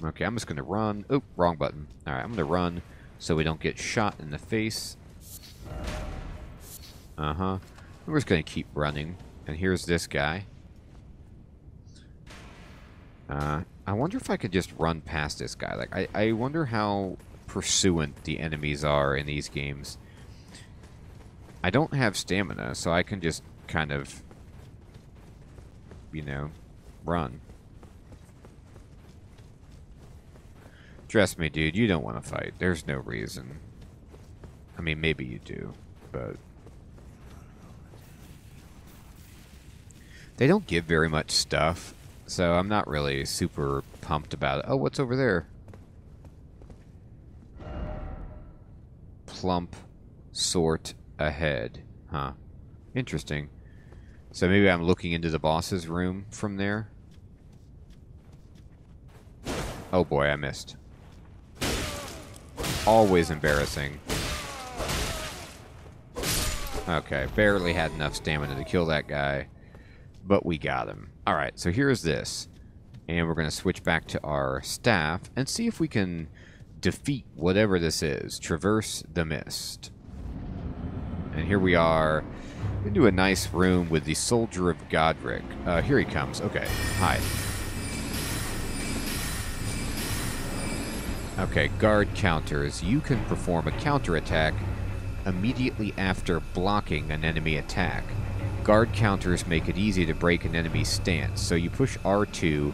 Okay, I'm just going to run. Oop, wrong button. Alright, I'm going to run so we don't get shot in the face. Uh-huh. We're just going to keep running. And here's this guy. I wonder if I could just run past this guy. Like, I wonder how pursuant the enemies are in these games. I don't have stamina, so I can just kind of, you know, run. Trust me, dude. You don't want to fight. There's no reason. I mean, maybe you do, but... They don't give very much stuff, so I'm not really super pumped about it. Oh, what's over there? Plump, sort, ahead. Huh. Interesting. So maybe I'm looking into the boss's room from there. Oh boy, I missed. Always embarrassing. Okay, barely had enough stamina to kill that guy. But we got him. Alright, so here's this. And we're going to switch back to our staff and see if we can defeat whatever this is. Traverse the mist. And here we are into a nice room with the Soldier of Godrick. Here he comes. Okay, hide. Okay, guard counters. You can perform a counterattack immediately after blocking an enemy attack. Guard counters make it easy to break an enemy's stance, so you push R2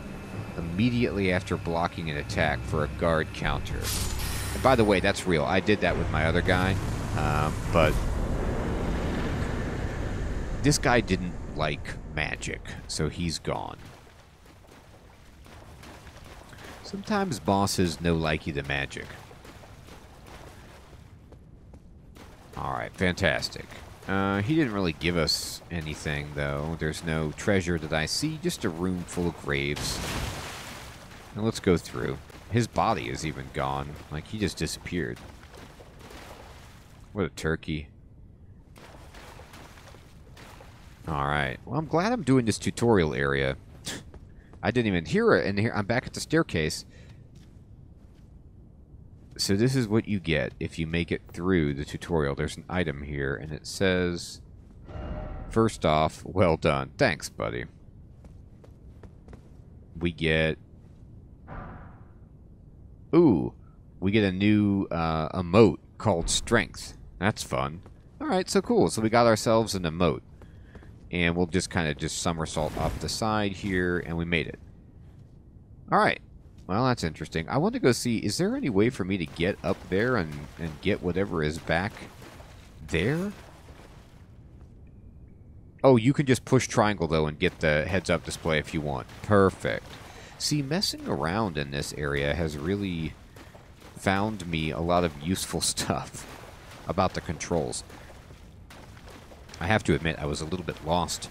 immediately after blocking an attack for a guard counter. And by the way, that's real. I did that with my other guy, but this guy didn't like magic, so he's gone. Sometimes bosses no likey the magic. Alright, fantastic. He didn't really give us anything, though. There's no treasure that I see, just a room full of graves. Now let's go through. His body is even gone. Like, he just disappeared. What a turkey. Alright. Well, I'm glad I'm doing this tutorial area. I didn't even hear it, and here I'm back at the staircase. So this is what you get if you make it through the tutorial. There's an item here, and it says, first off, well done. Thanks, buddy. We get... Ooh, we get a new emote called Strength. That's fun. All right, so cool. So we got ourselves an emote. And we'll just kind of just somersault off the side here, and we made it. All right. Well, that's interesting. I want to go see, is there any way for me to get up there and get whatever is back there? Oh, you can just push triangle, though, and get the heads-up display if you want. Perfect. See, messing around in this area has really found me a lot of useful stuff about the controls. I have to admit, I was a little bit lost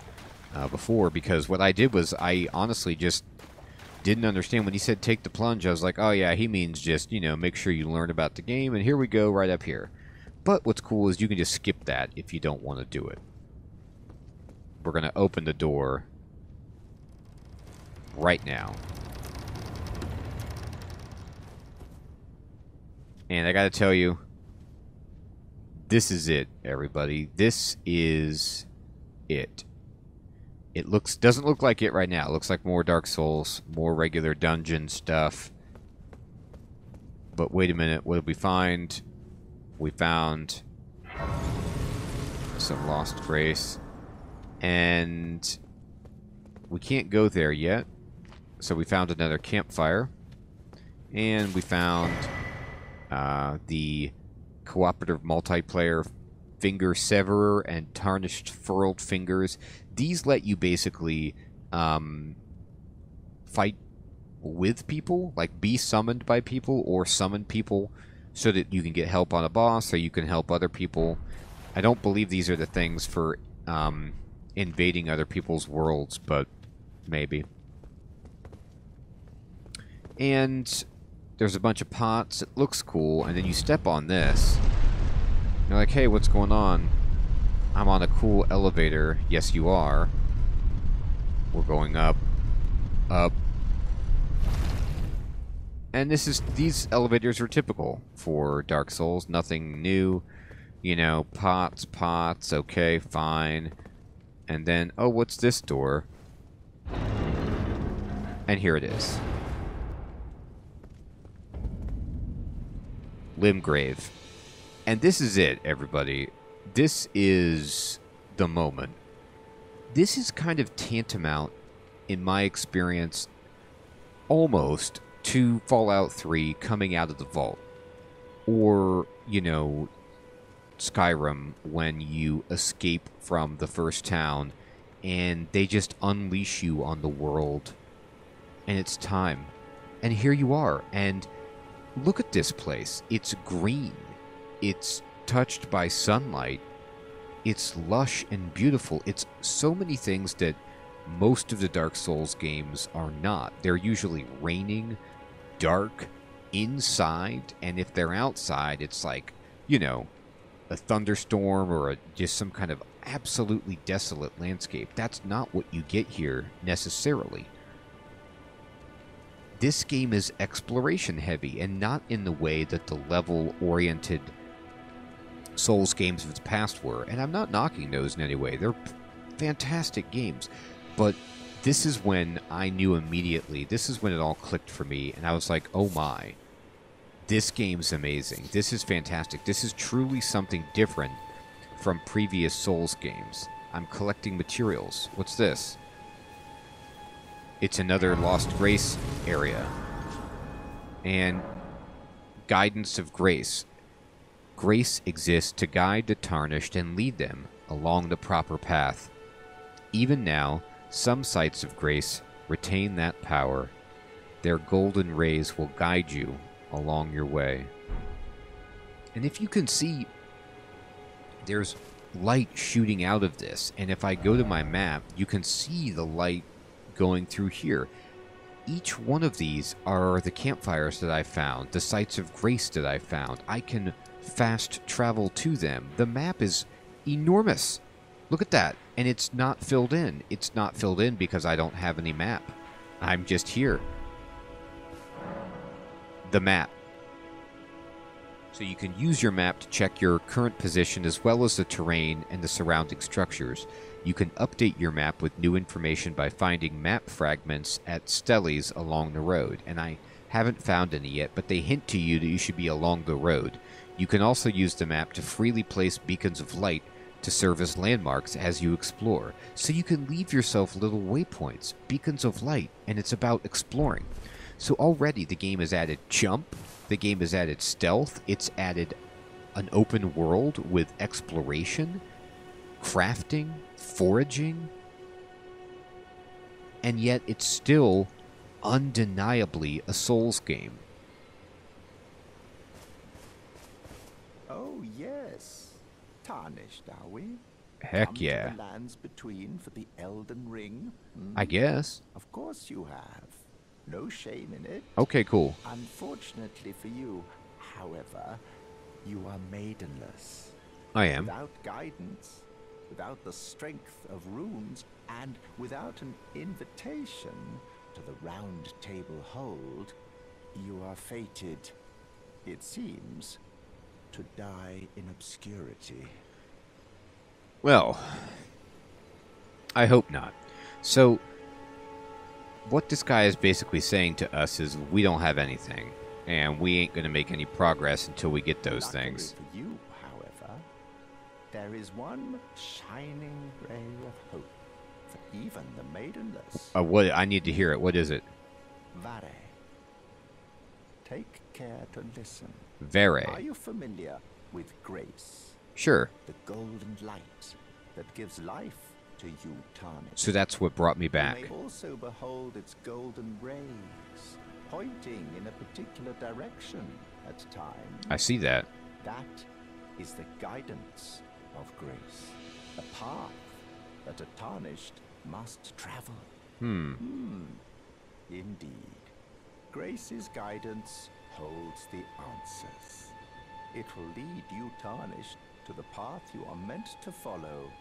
before, because what I did was I honestly just... didn't understand when he said take the plunge. I was like, oh yeah, he means just, you know, make sure you learn about the game, and here we go right up here. But what's cool is you can just skip that if you don't want to do it. We're going to open the door right now. And I got to tell you, this is it, everybody. This is it. It looks, doesn't look like it right now. It looks like more Dark Souls, more regular dungeon stuff. But wait a minute, what did we find? We found some lost grace. And we can't go there yet. So we found another campfire. And we found the cooperative multiplayer Finger Severer and Tarnished Furled Fingers. These let you basically fight with people, like be summoned by people or summon people so that you can get help on a boss or you can help other people. I don't believe these are the things for invading other people's worlds, but maybe. And there's a bunch of pots. It looks cool. And then you step on this. You're like, hey, what's going on? I'm on a cool elevator. Yes, you are. We're going up. Up. And this is... these elevators are typical for Dark Souls. Nothing new. You know, pots, pots. Okay, fine. And then, oh, what's this door? And here it is. Limgrave. And this is it, everybody. This is the moment. This is kind of tantamount, in my experience, almost to Fallout 3 coming out of the vault. Or, you know, Skyrim, when you escape from the first town and they just unleash you on the world. And it's time. And here you are. And look at this place. It's green. It's touched by sunlight. It's lush and beautiful. It's so many things that most of the Dark Souls games are not. They're usually raining, dark, inside, and if they're outside, it's like, you know, a thunderstorm or just some kind of absolutely desolate landscape. That's not what you get here necessarily. This game is exploration heavy, and not in the way that the level-oriented Souls games of the past were, and I'm not knocking those in any way. They're fantastic games, but this is when I knew immediately, this is when it all clicked for me, and I was like, oh my, this game's amazing. This is fantastic. This is truly something different from previous Souls games. I'm collecting materials. What's this? It's another Lost Grace area. And Guidance of Grace. Grace exists to guide the tarnished and lead them along the proper path. Even now, some sites of grace retain that power. Their golden rays will guide you along your way. And if you can see, there's light shooting out of this. And if I go to my map, you can see the light going through here. Each one of these are the campfires that I found, the sites of grace that I found. I can fast travel to them. The map is enormous. Look at that. And it's not filled in. It's not filled in because I don't have any map. I'm just here. The map. so you can use your map to check your current position as well as the terrain and the surrounding structures. You can update your map with new information by finding map fragments at steles along the road, and I haven't found any yet, but they hint to you that you should be along the road. You can also use the map to freely place beacons of light to serve as landmarks as you explore, so you can leave yourself little waypoints, beacons of light, and it's about exploring. So already the game has added jump, the game has added stealth, it's added an open world with exploration, crafting, foraging, and yet it's still undeniably a Souls game. Oh yes, Tarnished, are we? Heck come yeah. To the Lands Between for the Elden Ring. I guess. Of course you have. No shame in it. Okay, cool. Unfortunately for you, however, you are maidenless. I am. Without guidance, without the strength of runes, and without an invitation to the Round Table Hold, you are fated, it seems, to die in obscurity. Well, I hope not. So, what this guy is basically saying to us is we don't have anything, and we ain't going to make any progress until we get those things. For you, however, there is one shining ray of hope. Even the maidenless. What? I need to hear it. What is it? Varre. Take care to listen. Varre. Are you familiar with grace? Sure. The golden light that gives life to you, Tarnished. So that's what brought me back. You may also behold its golden rays, pointing in a particular direction at times. I see that. That is the guidance of grace. A path that a Tarnished must travel. Indeed. Grace's guidance holds the answers. It will lead you, Tarnished, to the path you are meant to follow,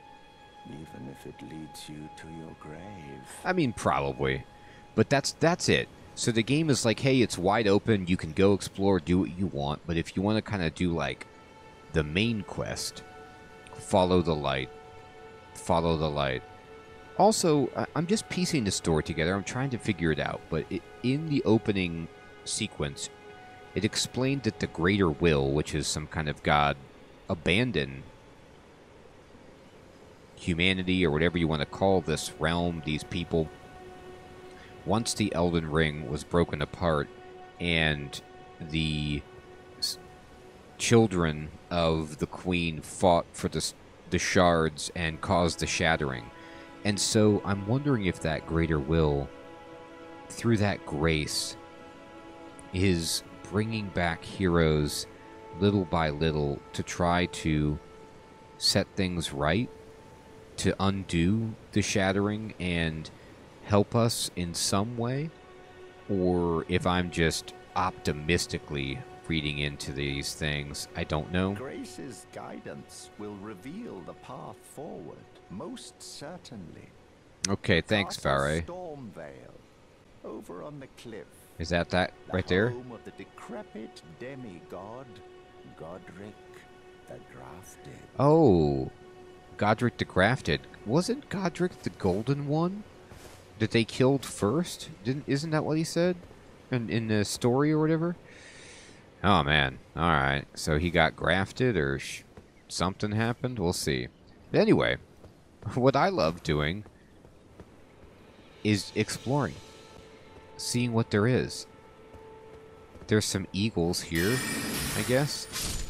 even if it leads you to your grave. I mean, probably. But that's it. So the game is like, hey, it's wide open. You can go explore, do what you want. But if you want to kind of do, like, the main quest, follow the light. Follow the light. Also, I'm just piecing the story together. I'm trying to figure it out, but in the opening sequence, it explained that the Greater Will, which is some kind of god, abandoned humanity or whatever you want to call this realm, these people, once the Elden Ring was broken apart and the children of the Queen fought for the shards and cause the shattering. And so I'm wondering if that Greater Will, through that grace, is bringing back heroes little by little to try to set things right, to undo the shattering and help us in some way, or if I'm just optimistically reading into these things, I don't know. Grace's guidance will reveal the path forward, most certainly. Okay, thanks, Varre. Stormveil, over on the cliff. Is that right there? The home of the decrepit demigod, Godrick the Grafted. Oh, Godrick the Grafted. Wasn't Godrick the Golden One that they killed first? Isn't that what he said in the story or whatever? Oh, man. All right. So he got grafted or something happened? We'll see. But anyway, what I love doing is exploring, seeing what there is. There's some eagles here, I guess.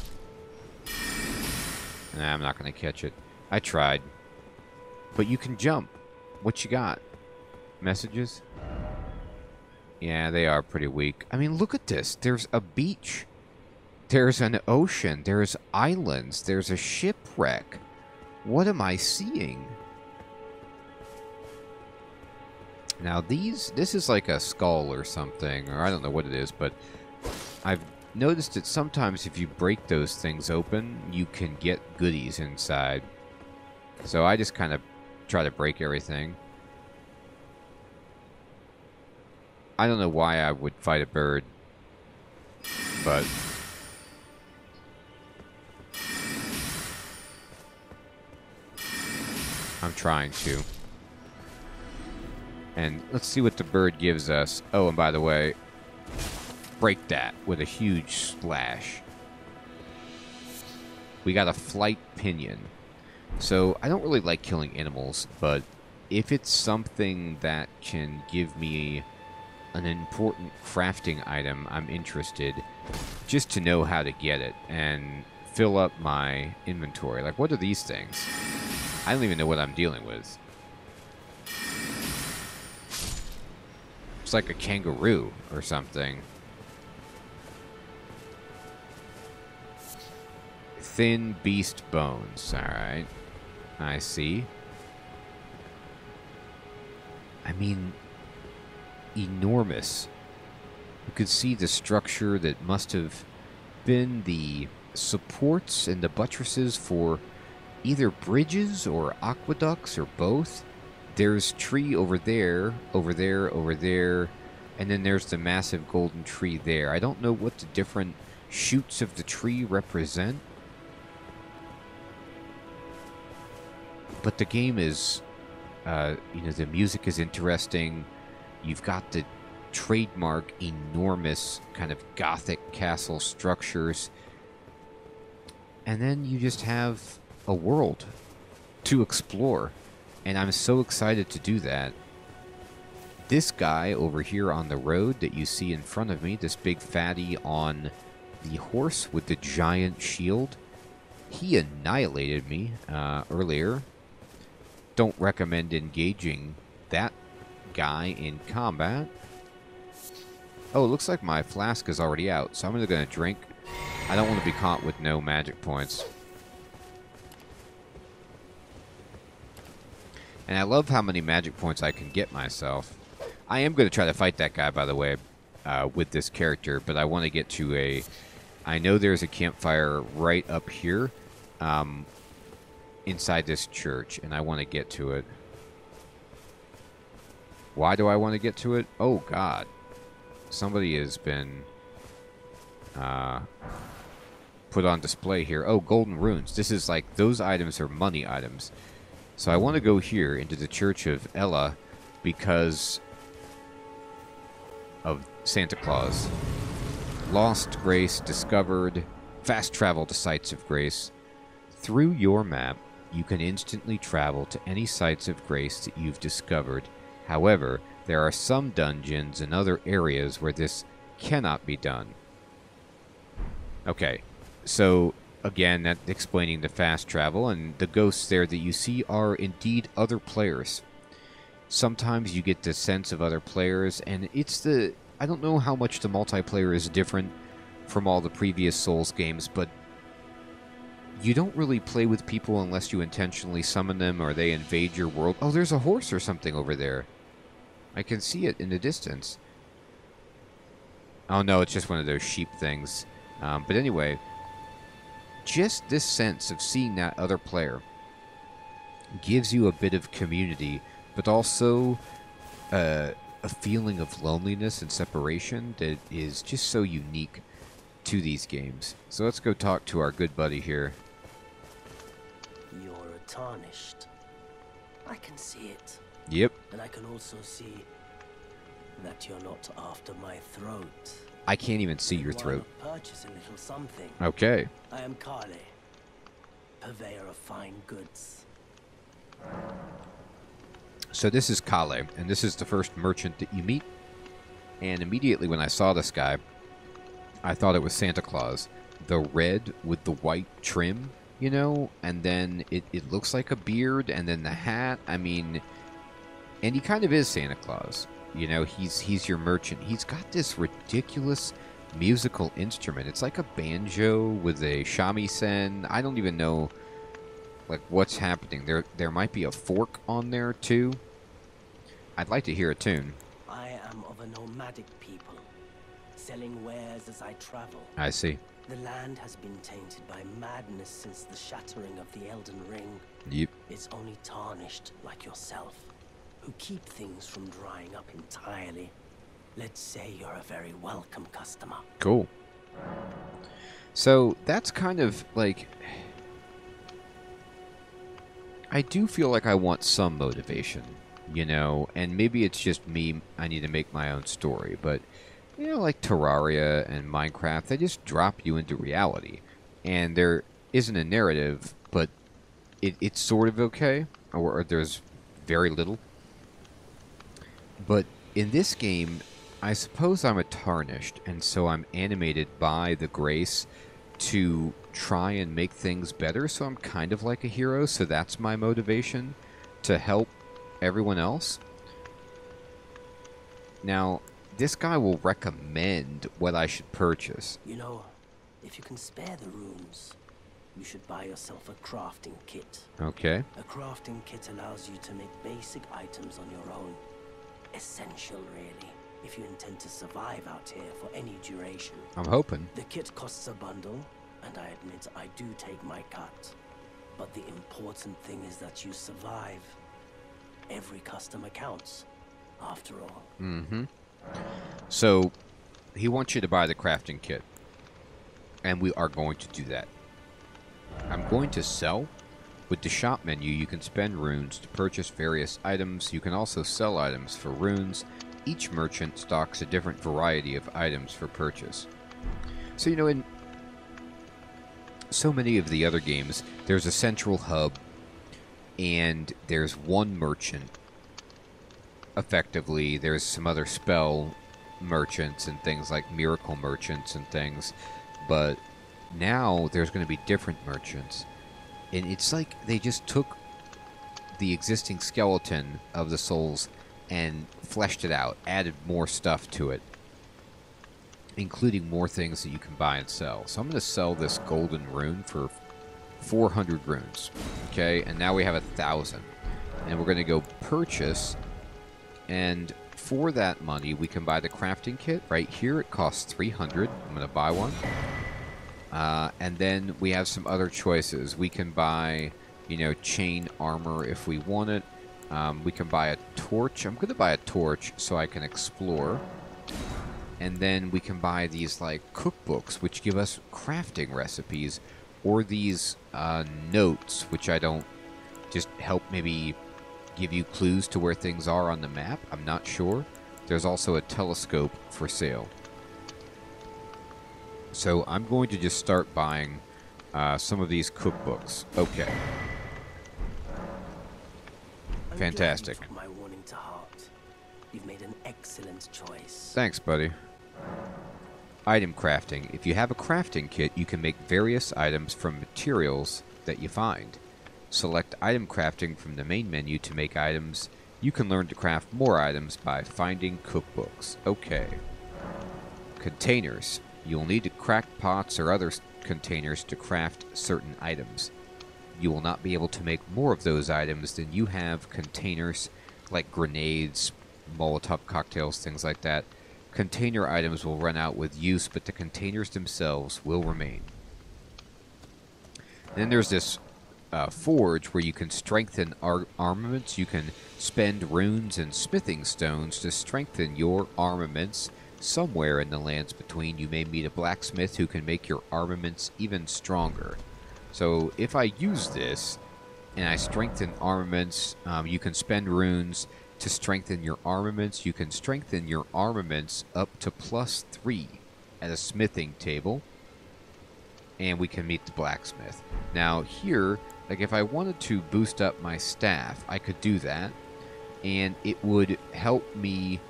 Nah, I'm not going to catch it. I tried. But you can jump. What you got? Messages? Yeah, they are pretty weak. I mean, look at this. There's a beach. There's an ocean. There's islands. There's a shipwreck. What am I seeing? Now, this is like a skull or something, or I don't know what it is, but I've noticed that sometimes if you break those things open, you can get goodies inside. So I just kind of try to break everything. I don't know why I would fight a bird, but I'm trying to. And let's see what the bird gives us. Oh, and by the way, break that with a huge slash. We got a flight pinion. So I don't really like killing animals, but if it's something that can give me an important crafting item, I'm interested just to know how to get it and fill up my inventory. Like, what are these things? I don't even know what I'm dealing with. It's like a kangaroo or something. Thin beast bones. Alright. I see. I mean, enormous. You could see the structure that must have been the supports and the buttresses for either bridges or aqueducts or both. There's tree over there, over there, over there, and then there's the massive golden tree there. I don't know what the different shoots of the tree represent, but the game is, you know, the music is interesting. You've got the trademark enormous kind of gothic castle structures. And then you just have a world to explore. And I'm so excited to do that. This guy over here on the road that you see in front of me, this big fatty on the horse with the giant shield, he annihilated me earlier. Don't recommend engaging that guy in combat. Oh, it looks like my flask is already out, so I'm just going to drink. I don't want to be caught with no magic points. And I love how many magic points I can get myself. I am going to try to fight that guy, by the way, with this character, but I want to get to a... I know there's a campfire right up here inside this church, and I want to get to it. Why do I want to get to it? Oh, God. Somebody has been put on display here. Oh, golden runes. This is like, those items are money items. So I want to go here into the Church of Ella because of Santa Claus. Lost Grace discovered. Fast travel to sites of grace. Through your map, you can instantly travel to any sites of grace that you've discovered. However, there are some dungeons and other areas where this cannot be done. Okay, so again, that's explaining the fast travel, and the ghosts there that you see are indeed other players. Sometimes you get the sense of other players, and it's the... I don't know how much the multiplayer is different from all the previous Souls games, but you don't really play with people unless you intentionally summon them or they invade your world. Oh, there's a horse or something over there. I can see it in the distance. Oh, no, it's just one of those sheep things. But anyway, just this sense of seeing that other player gives you a bit of community, but also a feeling of loneliness and separation that is just so unique to these games. So let's go talk to our good buddy here. You're a tarnished. I can see it. Yep. And I can also see that you're not after my throat. I can't even see your throat. Purchase a little something. Okay. I am Kale, purveyor of fine goods. So this is Kale, and this is the first merchant that you meet. And immediately when I saw this guy, I thought it was Santa Claus. The red with the white trim, you know, and then it looks like a beard, and then the hat. I mean, and he kind of is Santa Claus. You know, he's your merchant. He's got this ridiculous musical instrument. It's like a banjo with a shamisen. I don't even know, like, what's happening. There might be a fork on there, too. I'd like to hear a tune. I am of a nomadic people, selling wares as I travel. I see. The land has been tainted by madness since the shattering of the Elden Ring. Yep. It's only tarnished like yourself who keep things from drying up entirely. Let's say you're a very welcome customer. Cool. So that's kind of like... I do feel like I want some motivation, you know, and maybe it's just me, I need to make my own story, but, you know, like Terraria and Minecraft, they just drop you into reality, and there isn't a narrative, but it's sort of okay, or there's very little. But in this game, I suppose I'm a Tarnished, and so I'm animated by the grace to try and make things better, so I'm kind of like a hero, so that's my motivation, to help everyone else. Now, this guy will recommend what I should purchase. You know, if you can spare the rooms, you should buy yourself a crafting kit. Okay. A crafting kit allows you to make basic items on your own. Essential, really, if you intend to survive out here for any duration. I'm hoping. The kit costs a bundle, and I admit I do take my cut. But the important thing is that you survive. Every customer counts, after all. Mm-hmm. So, he wants you to buy the crafting kit. And we are going to do that. I'm going to sell. With the shop menu, you can spend runes to purchase various items. You can also sell items for runes. Each merchant stocks a different variety of items for purchase. So, you know, in so many of the other games, there's a central hub, and there's one merchant. Effectively, there's some other spell merchants and things like miracle merchants and things, but now there's going to be different merchants, and it's like they just took the existing skeleton of the souls and fleshed it out, added more stuff to it, including more things that you can buy and sell. So I'm going to sell this golden rune for 400 runes, okay? And now we have 1,000, and we're going to go purchase, and for that money, we can buy the crafting kit. Right here, it costs 300. I'm going to buy one. And then we have some other choices. We can buy, you know, chain armor if we want it. We can buy a torch. I'm going to buy a torch so I can explore. And then we can buy these, like, cookbooks, which give us crafting recipes, or these notes, which I don't, just help maybe give you clues to where things are on the map. I'm not sure. There's also a telescope for sale. So I'm going to just start buying some of these cookbooks. Okay. Fantastic. My warning to heart. You've made an excellent choice. Thanks, buddy. Item crafting. If you have a crafting kit, you can make various items from materials that you find. Select item crafting from the main menu to make items. You can learn to craft more items by finding cookbooks. Okay. Containers. You'll need to crack pots or other containers to craft certain items. You will not be able to make more of those items than you have containers, like grenades, Molotov cocktails, things like that. Container items will run out with use, but the containers themselves will remain. And then there's this forge where you can strengthen armaments. You can spend runes and smithing stones to strengthen your armaments. Somewhere in the Lands Between, you may meet a blacksmith who can make your armaments even stronger. So if I use this and I strengthen armaments, you can spend runes to strengthen your armaments. You can strengthen your armaments up to +3 at a smithing table, and we can meet the blacksmith. Now here, like if I wanted to boost up my staff, I could do that, and it would help me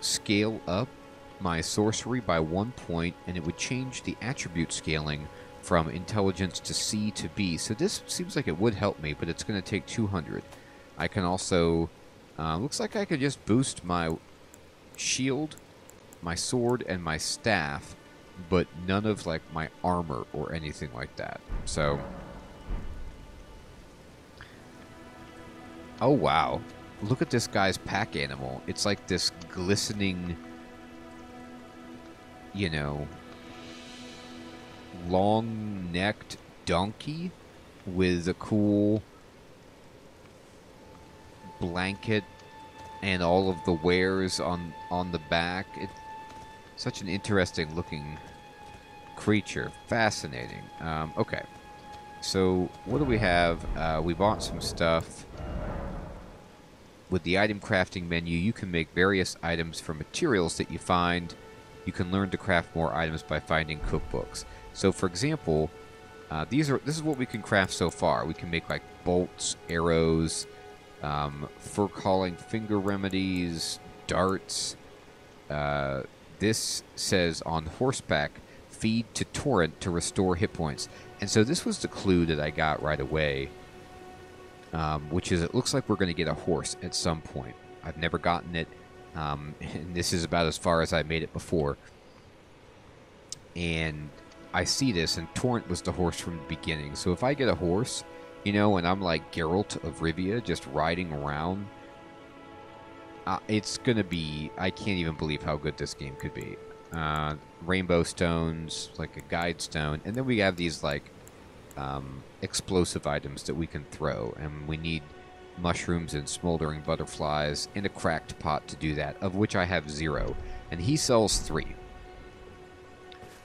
scale up my sorcery by 1 point, and it would change the attribute scaling from intelligence to C to B. So this seems like it would help me, but it's going to take 200. I can also, looks like I could just boost my shield, my sword, and my staff, but none of like my armor or anything like that. So, oh wow, look at this guy's pack animal. It's like this glistening, you know, long-necked donkey with a cool blanket and all of the wares on the back. It's such an interesting-looking creature. Fascinating. Okay. So what do we have? We bought some stuff. With the item crafting menu, you can make various items from materials that you find. You can learn to craft more items by finding cookbooks. So, for example, this is what we can craft so far. We can make like bolts, arrows, fur calling, finger remedies, darts. This says on horseback, feed to Torrent to restore hit points. And so this was the clue that I got right away, which is it looks like we're going to get a horse at some point. I've never gotten it, and this is about as far as I made it before. And I see this, and Torrent was the horse from the beginning. So if I get a horse, you know, and I'm like Geralt of Rivia just riding around, it's going to be... I can't even believe how good this game could be. Rainbow stones, like a guide stone, and then we have these like explosive items that we can throw, and we need mushrooms and smoldering butterflies and a cracked pot to do that, of which I have 0, and he sells 3.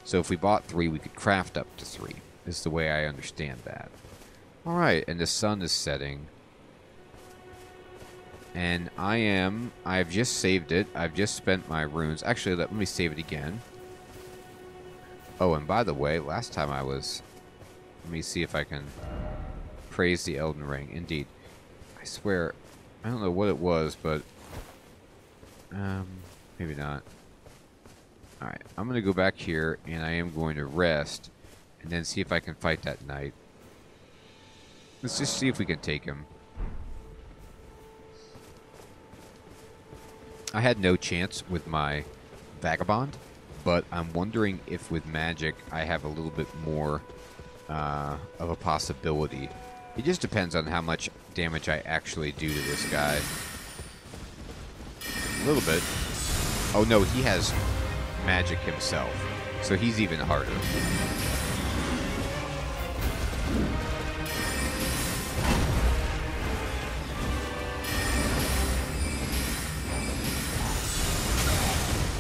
So if we bought 3, we could craft up to 3, is the way I understand that. Alright, and the sun is setting. And I've just saved it. I've just spent my runes. Actually, let me save it again. Oh, and by the way, last time I was... Let me see if I can praise the Elden Ring. Indeed. I swear, I don't know what it was, but... maybe not. Alright, I'm going to go back here, and I am going to rest, and then see if I can fight that knight. Let's just see if we can take him. I had no chance with my Vagabond, but I'm wondering if with magic I have a little bit more of a possibility. It just depends on how much damage I actually do to this guy. A little bit. Oh no, he has magic himself, so he's even harder.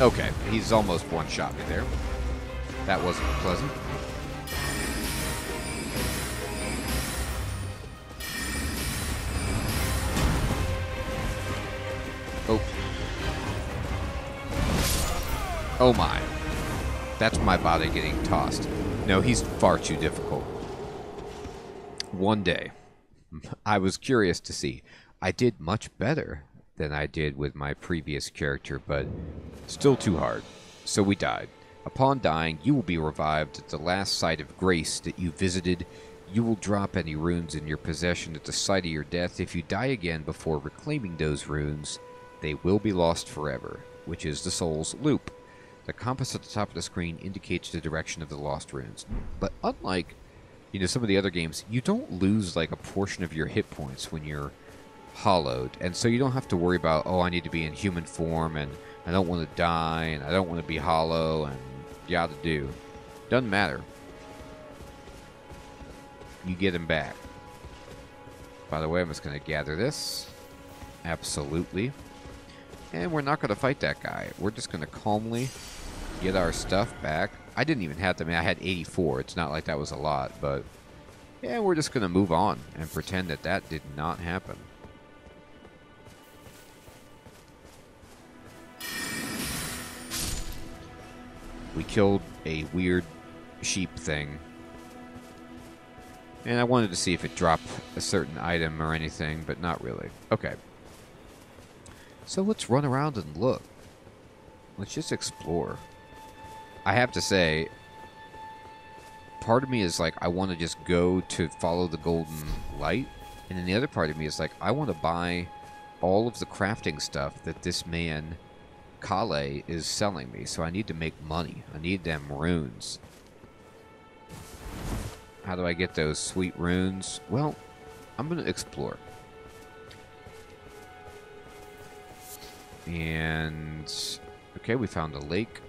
Okay, he's almost one-shot me there. That wasn't pleasant. Oh. Oh my. That's my body getting tossed. No, he's far too difficult. One day, I was curious to see. I did much better than I did with my previous character, but still too hard. So we died. Upon dying, you will be revived at the last site of grace that you visited. You will drop any runes in your possession at the site of your death. If you die again before reclaiming those runes, they will be lost forever, which is the soul's loop. The compass at the top of the screen indicates the direction of the lost runes. But unlike, you know, some of the other games, you don't lose like a portion of your hit points when you're hollowed, and so you don't have to worry about, oh, I need to be in human form, and I don't want to die, and I don't want to be hollow, and yada do. Doesn't matter. You get him back. By the way, I'm just going to gather this. Absolutely. And we're not going to fight that guy. We're just going to calmly get our stuff back. I didn't even have to, I mean, I had 84. It's not like that was a lot, but yeah, we're just going to move on and pretend that that did not happen. We killed a weird sheep thing. And I wanted to see if it dropped a certain item or anything, but not really. Okay. So let's run around and look. Let's just explore. I have to say, part of me is like, I want to just go to follow the golden light. And then the other part of me is like, I want to buy all of the crafting stuff that this man... Kale is selling me, so I need to make money. I need them runes. How do I get those sweet runes? Well, I'm going to explore. And... okay, we found a lake.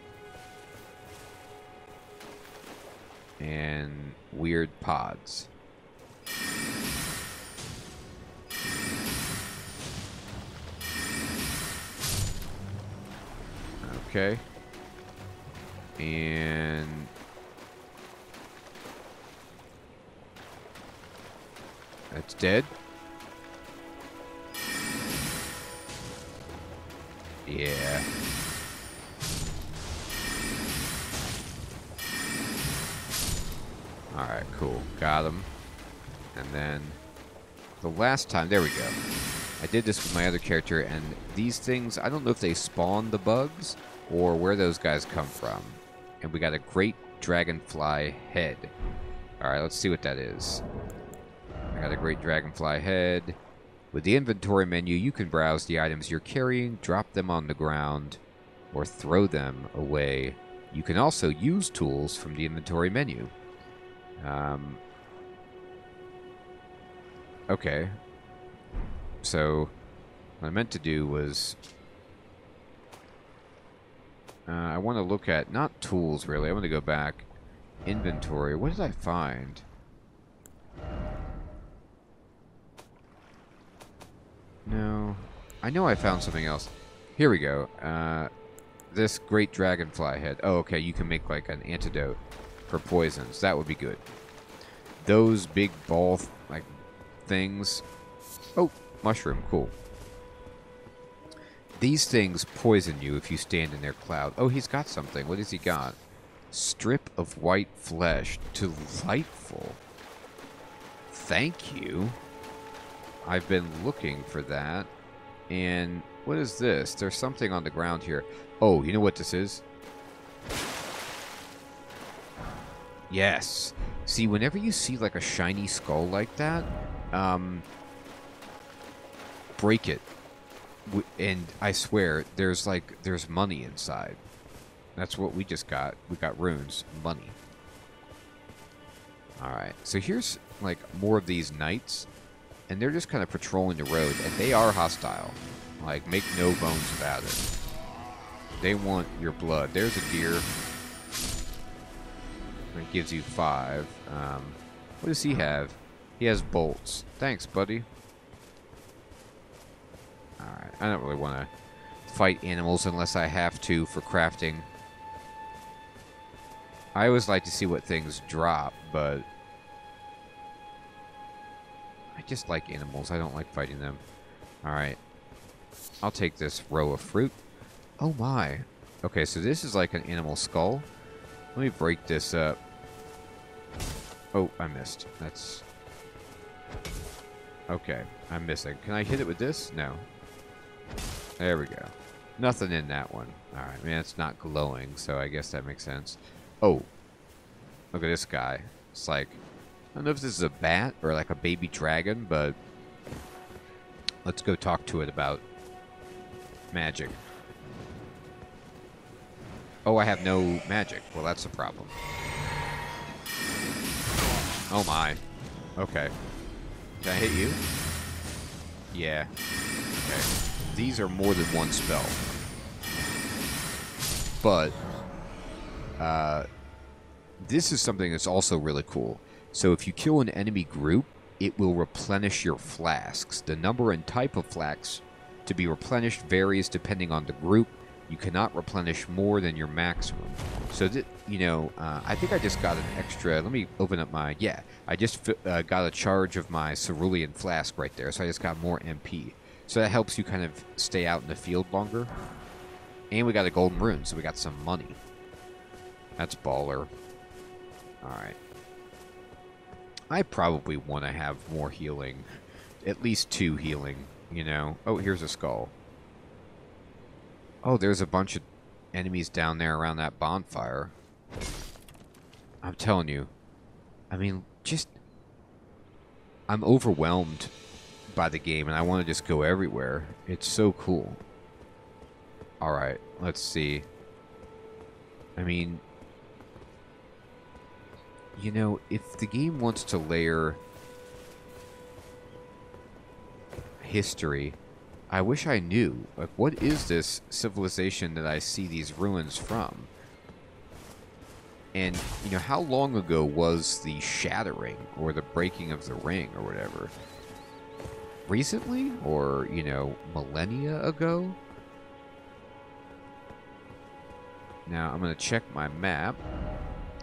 And weird pods. Okay, and That's dead. Yeah. Alright, cool. Got him. And then the last time, there we go. I did this with my other character, and these things, I don't know if they spawn the bugs or where those guys come from. And we got a great dragonfly head. Alright, let's see what that is. I got a great dragonfly head. With the inventory menu, you can browse the items you're carrying, drop them on the ground, or throw them away. You can also use tools from the inventory menu. Okay. So, what I meant to do was... I want to look at... Not tools, really. I want to go back. Inventory. What did I find? No. I know I found something else. Here we go. This great dragonfly head. Oh, okay. You can make, like, an antidote for poisons. That would be good. Those big ball, like, things... Oh, mushroom. Cool. These things poison you if you stand in their cloud. Oh, he's got something. What has he got? Strip of white flesh. Delightful. Thank you. I've been looking for that. And what is this? There's something on the ground here. Oh, you know what this is? Yes. See, whenever you see like a shiny skull like that, break it. And I swear, there's money inside. That's what we just got. We got runes. Money. Alright. So here's, like, more of these knights. And they're just kind of patrolling the road. And they are hostile. Like, make no bones about it. They want your blood. There's a deer. It gives you 5. What does he have? He has bolts. Thanks, buddy. Alright. I don't really want to fight animals unless I have to for crafting. I always like to see what things drop, but... I just like animals. I don't like fighting them. Alright. I'll take this row of fruit. Oh my. Okay, so this is like an animal skull. Let me break this up. Oh, I missed. That's... Okay, I'm missing. Can I hit it with this? No. There we go. Nothing in that one. Alright, man, it's not glowing, so I guess that makes sense. Oh. Look at this guy. It's like... I don't know if this is a bat or like a baby dragon, but let's go talk to it about magic. Oh, I have no magic. Well, that's a problem. Oh my. Okay. Did I hit you? Yeah. Okay. These are more than one spell. But this is something that's also really cool. So if you kill an enemy group, it will replenish your flasks. The number and type of flasks to be replenished varies depending on the group. You cannot replenish more than your maximum. So, that, you know, I think I just got an extra... Let me open up my... Yeah, I just got a charge of my cerulean flask right there, so I just got more MP. So that helps you kind of stay out in the field longer. And we got a golden rune, so we got some money. That's baller. Alright. I probably want to have more healing. At least 2 healing, you know. Oh, here's a skull. Oh, there's a bunch of enemies down there around that bonfire. I'm telling you. I mean, just... I'm overwhelmed by the game, and I want to just go everywhere. It's so cool. Alright, let's see. I mean... You know, if the game wants to layer history, I wish I knew. Like, what is this civilization that I see these ruins from? And, you know, how long ago was the shattering or the breaking of the ring or whatever? Recently? Or, you know, millennia ago? Now, I'm going to check my map,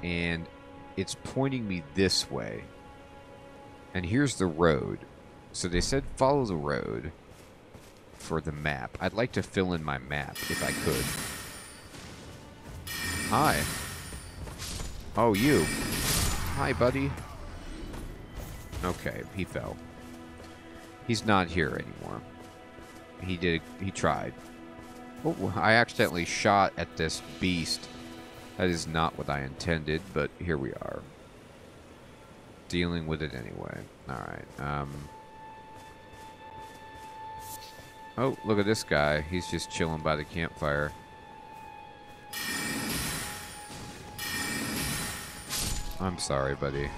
and... It's pointing me this way. And here's the road. So they said follow the road for the map. I'd like to fill in my map if I could. Hi. Oh, you. Hi, buddy. Okay, he fell. He's not here anymore. He did. He tried. Oh, I accidentally shot at this beast. That is not what I intended, but here we are. Dealing with it anyway. Alright. Oh, look at this guy. He's just chilling by the campfire. I'm sorry, buddy.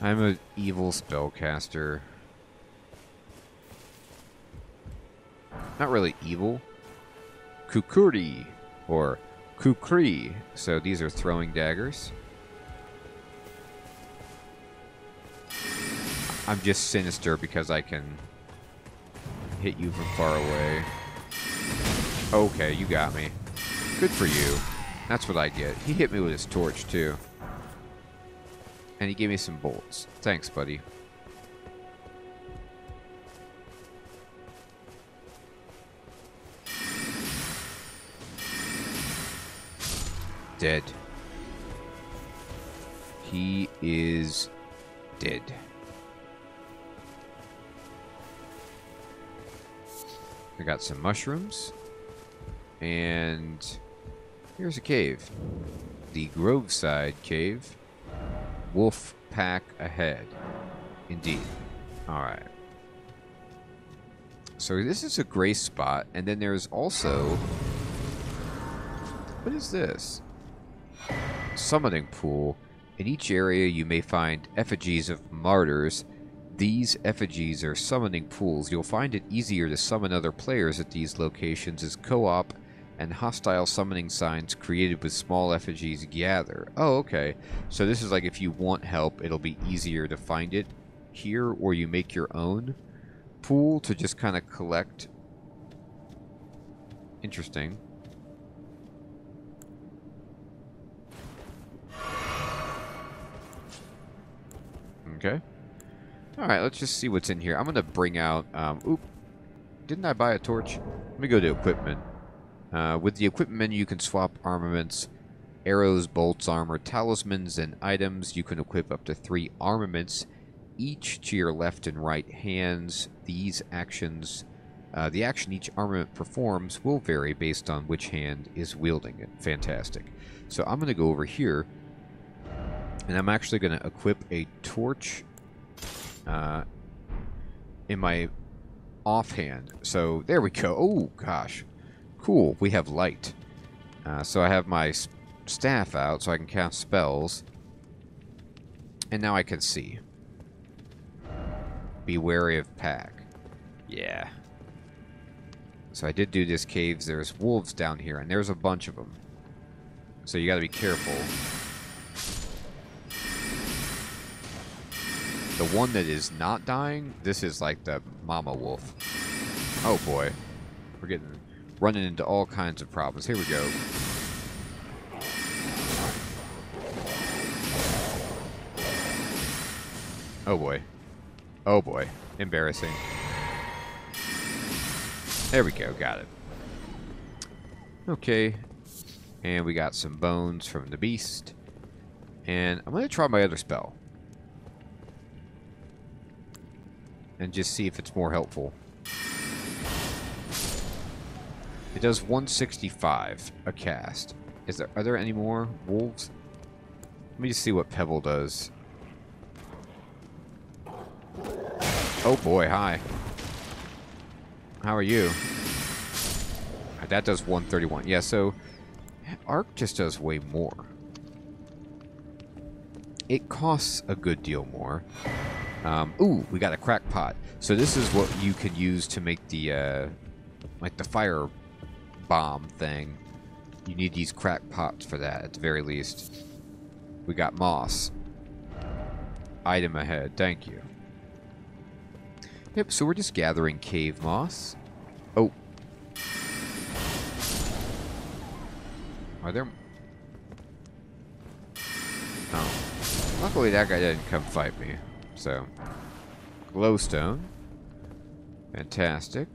I'm an evil spellcaster. Not really evil. Kukuri, or Kukri. So these are throwing daggers. I'm just sinister because I can hit you from far away. Okay, you got me. Good for you. That's what I get. He hit me with his torch, too. And he gave me some bolts. Thanks, buddy. Dead. He is dead. I got some mushrooms. And here's a cave. The Groveside Cave. Wolf pack ahead. Indeed. Alright. So this is a gray spot. And then there's also... What is this? Summoning pool. In each area you may find effigies of martyrs. These effigies are summoning pools. You'll find it easier to summon other players at these locations as co-op and hostile summoning signs created with small effigies gather. Oh, okay. So this is like if you want help, it'll be easier to find it here, or you make your own pool to just kind of collect. Interesting. Okay. Alright, let's just see what's in here. I'm going to bring out... oop. Didn't I buy a torch? Let me go to equipment. With the equipment menu, you can swap armaments, arrows, bolts, armor, talismans, and items. You can equip up to 3 armaments, each to your left and right hands. These actions... the action each armament performs will vary based on which hand is wielding it. Fantastic. So I'm going to go over here, and I'm actually going to equip a torch... in my offhand. So, there we go. Oh, gosh. Cool. We have light. So I have my staff out so I can cast spells. And now I can see. Be wary of pack. Yeah. So I did do this caves. There's wolves down here, and there's a bunch of them. So you gotta be careful. The one that is not dying, this is like the mama wolf. Oh boy. We're getting running into all kinds of problems. Here we go. Oh boy. Oh boy. Embarrassing. There we go. Got it. Okay. And we got some bones from the beast. And I'm going to try my other spell. And just see if it's more helpful. It does 165 a cast. Are there any more wolves? Let me just see what Pebble does. Oh boy, hi. How are you? That does 131. Yeah, so Arc just does way more. It costs a good deal more. Ooh, we got a crackpot. So this is what you can use to make the, like the fire bomb thing. You need these crackpots for that, at the very least. We got moss. Item ahead. Thank you. Yep, so we're just gathering cave moss. Oh. Are there... Oh. Luckily that guy didn't come fight me. So, glowstone. Fantastic.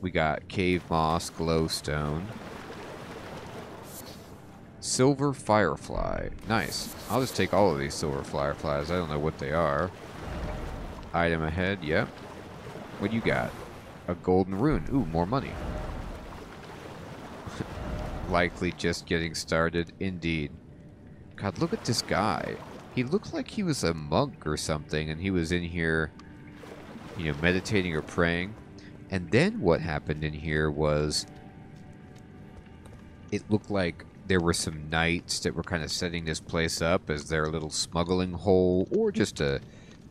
We got cave moss, glowstone. Silver firefly. Nice. I'll just take all of these silver fireflies. I don't know what they are. Item ahead. Yep. What do you got? A golden rune. Ooh, more money. Likely just getting started. Indeed. God, look at this guy. He looked like he was a monk or something, and he was in here, you know, meditating or praying. And then what happened in here was, it looked like there were some knights that were kind of setting this place up as their little smuggling hole or just a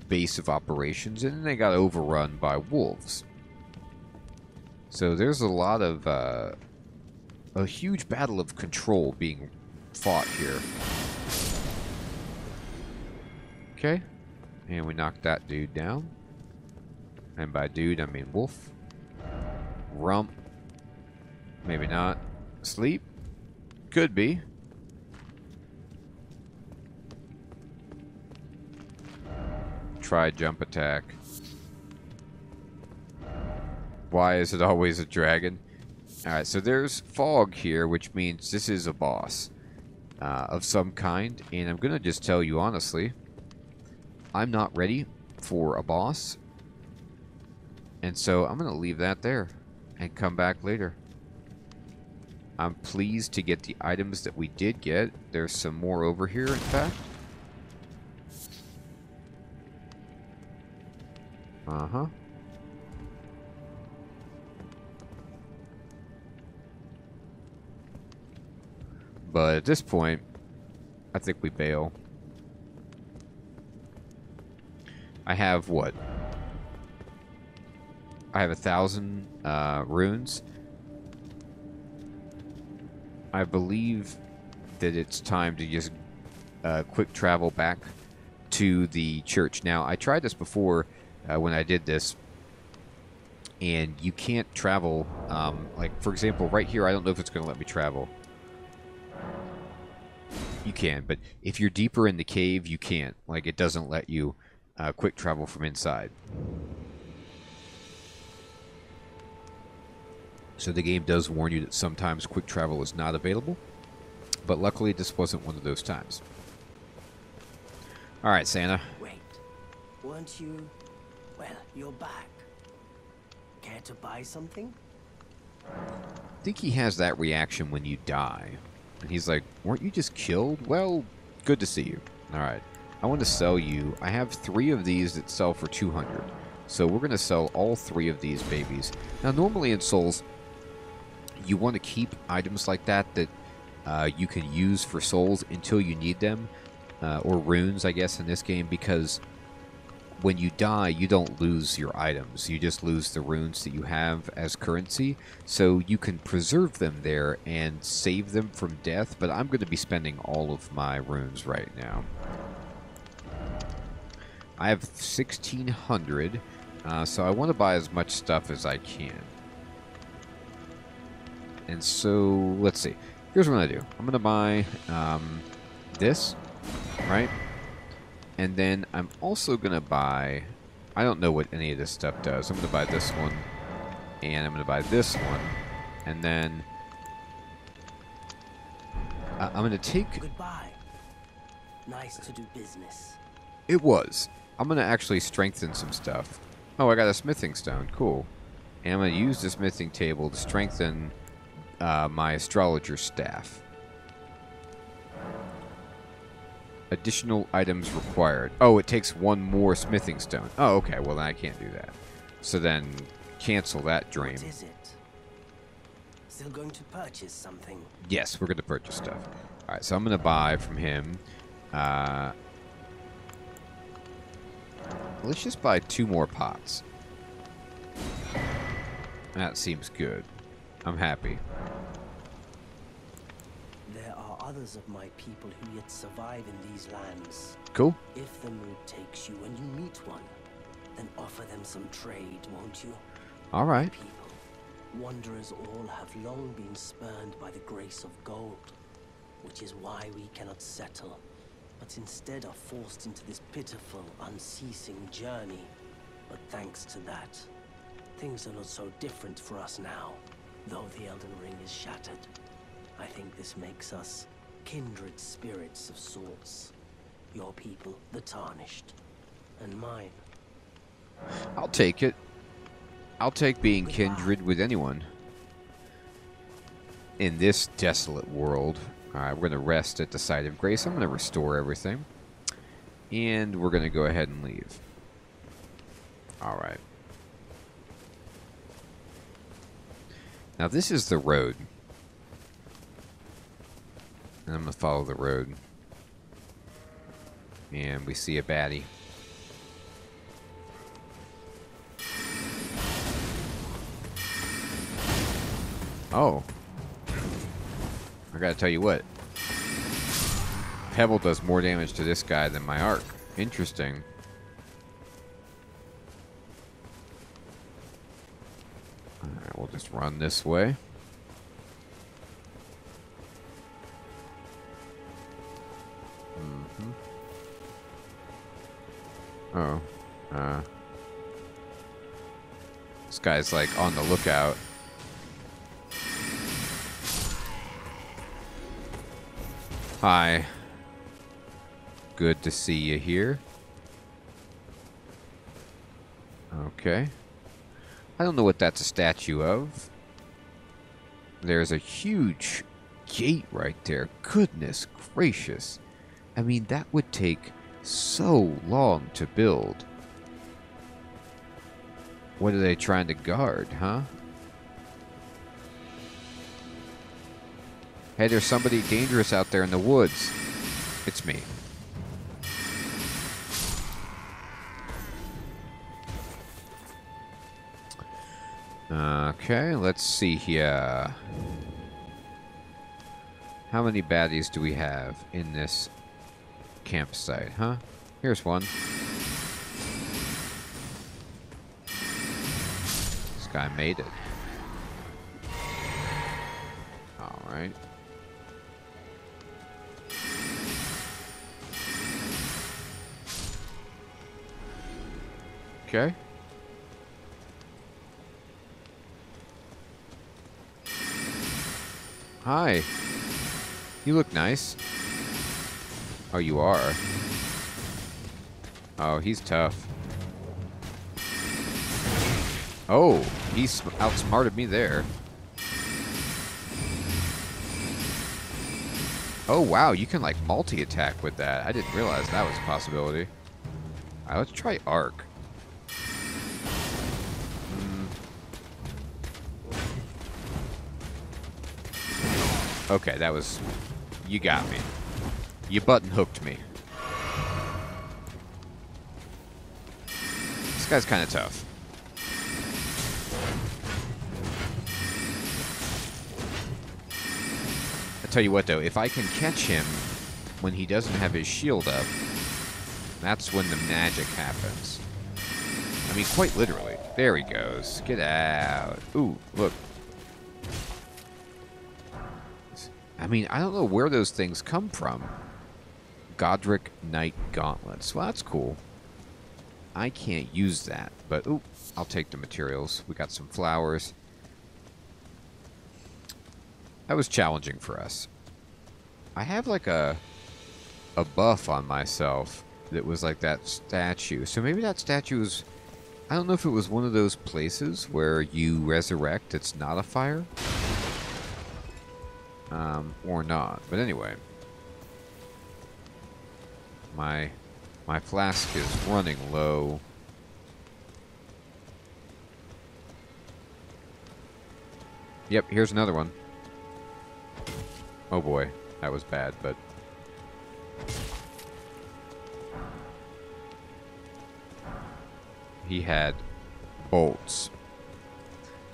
base of operations, and then they got overrun by wolves. So there's a lot of, a huge battle of control being fought here. Okay, and we knocked that dude down. And by dude, I mean wolf. Rump. Maybe not. Sleep. Could be. Try jump attack. Why is it always a dragon? Alright, so there's fog here, which means this is a boss of some kind. And I'm going to just tell you honestly, I'm not ready for a boss. And so I'm going to leave that there and come back later. I'm pleased to get the items that we did get. There's some more over here, in fact. Uh-huh. But at this point, I think we bail. I have what? I have 1,000 runes. I believe that it's time to just quick travel back to the church. Now, I tried this before when I did this, and you can't travel. Like, for example, right here, I don't know if it's going to let me travel. You can, but if you're deeper in the cave, you can't. Like, it doesn't let you quick travel from inside. So the game does warn you that sometimes quick travel is not available. But luckily, this wasn't one of those times. All right, Santa. Wait. Weren't you... Well, you're back. Care to buy something? I think he has that reaction when you die. And he's like, weren't you just killed? Well, good to see you. All right. I want to sell you... I have 3 of these that sell for 200. So we're going to sell all 3 of these babies. Now, normally in Souls... you want to keep items like that that you can use for souls until you need them, or runes, I guess, in this game, because when you die, you don't lose your items. You just lose the runes that you have as currency, so you can preserve them there and save them from death, but I'm going to be spending all of my runes right now. I have 1,600, so I want to buy as much stuff as I can. And so, let's see. Here's what I'm going to do. I'm going to buy this, right? And then I'm also going to buy... I don't know what any of this stuff does. I'm going to buy this one, and I'm going to buy this one, and then... I'm going to take... Goodbye. Nice to do business. It was. I'm going to actually strengthen some stuff. Oh, I got a smithing stone. Cool. And I'm going to use the smithing table to strengthen... my astrologer staff. Additional items required. Oh, it takes 1 more smithing stone. Oh, okay. Well, then I can't do that. So then, cancel that dream. What is it? Still going to purchase something? Yes, we're going to purchase stuff. All right, so I'm going to buy from him. Let's just buy 2 more pots. That seems good. I'm happy. There are others of my people who yet survive in these lands. Cool. If the mood takes you and you meet one, then offer them some trade, won't you? All right. People, wanderers all have long been spurned by the grace of gold, which is why we cannot settle but instead are forced into this pitiful, unceasing journey. But thanks to that, things are not so different for us now, though the Elden Ring is shattered. I think this makes us kindred spirits of sorts. Your people, the Tarnished, and mine. I'll take it. I'll take being kindred with anyone. In this desolate world, we're going to rest at the site of grace. I'm going to restore everything. And we're going to go ahead and leave. Alright. Now this is the road. And I'm going to follow the road. And we see a baddie. Oh. I gotta tell you what. Pebble does more damage to this guy than my arc. Interesting. Alright, we'll just run this way. Oh. This guy's like on the lookout. Hi. Good to see you here. Okay. I don't know what that's a statue of. There's a huge gate right there. Goodness gracious. I mean, that would take so long to build. What are they trying to guard, huh? Hey, there's somebody dangerous out there in the woods. It's me. Okay, let's see here. How many baddies do we have in this campsite, huh? Here's one. This guy made it. All right. Okay. Hi. You look nice. Oh, you are. Oh, he's tough. Oh, he outsmarted me there. Oh, wow, you can, like, multi-attack with that. I didn't realize that was a possibility. All right, let's try Arc. Okay, that was... You got me. You button-hooked me. This guy's kind of tough. I tell you what, though. If I can catch him when he doesn't have his shield up, that's when the magic happens. I mean, quite literally. There he goes. Get out. Ooh, look. I mean, I don't know where those things come from. Godrick Knight gauntlets. Well, that's cool. I can't use that, but ooh, I'll take the materials. We got some flowers. That was challenging for us. I have like a buff on myself that was like that statue. So maybe that statue was... I don't know if it was one of those places where you resurrect. It's not a fire. Or not. But anyway. My flask is running low. Yep, here's another one. Oh boy, that was bad, but... He had bolts.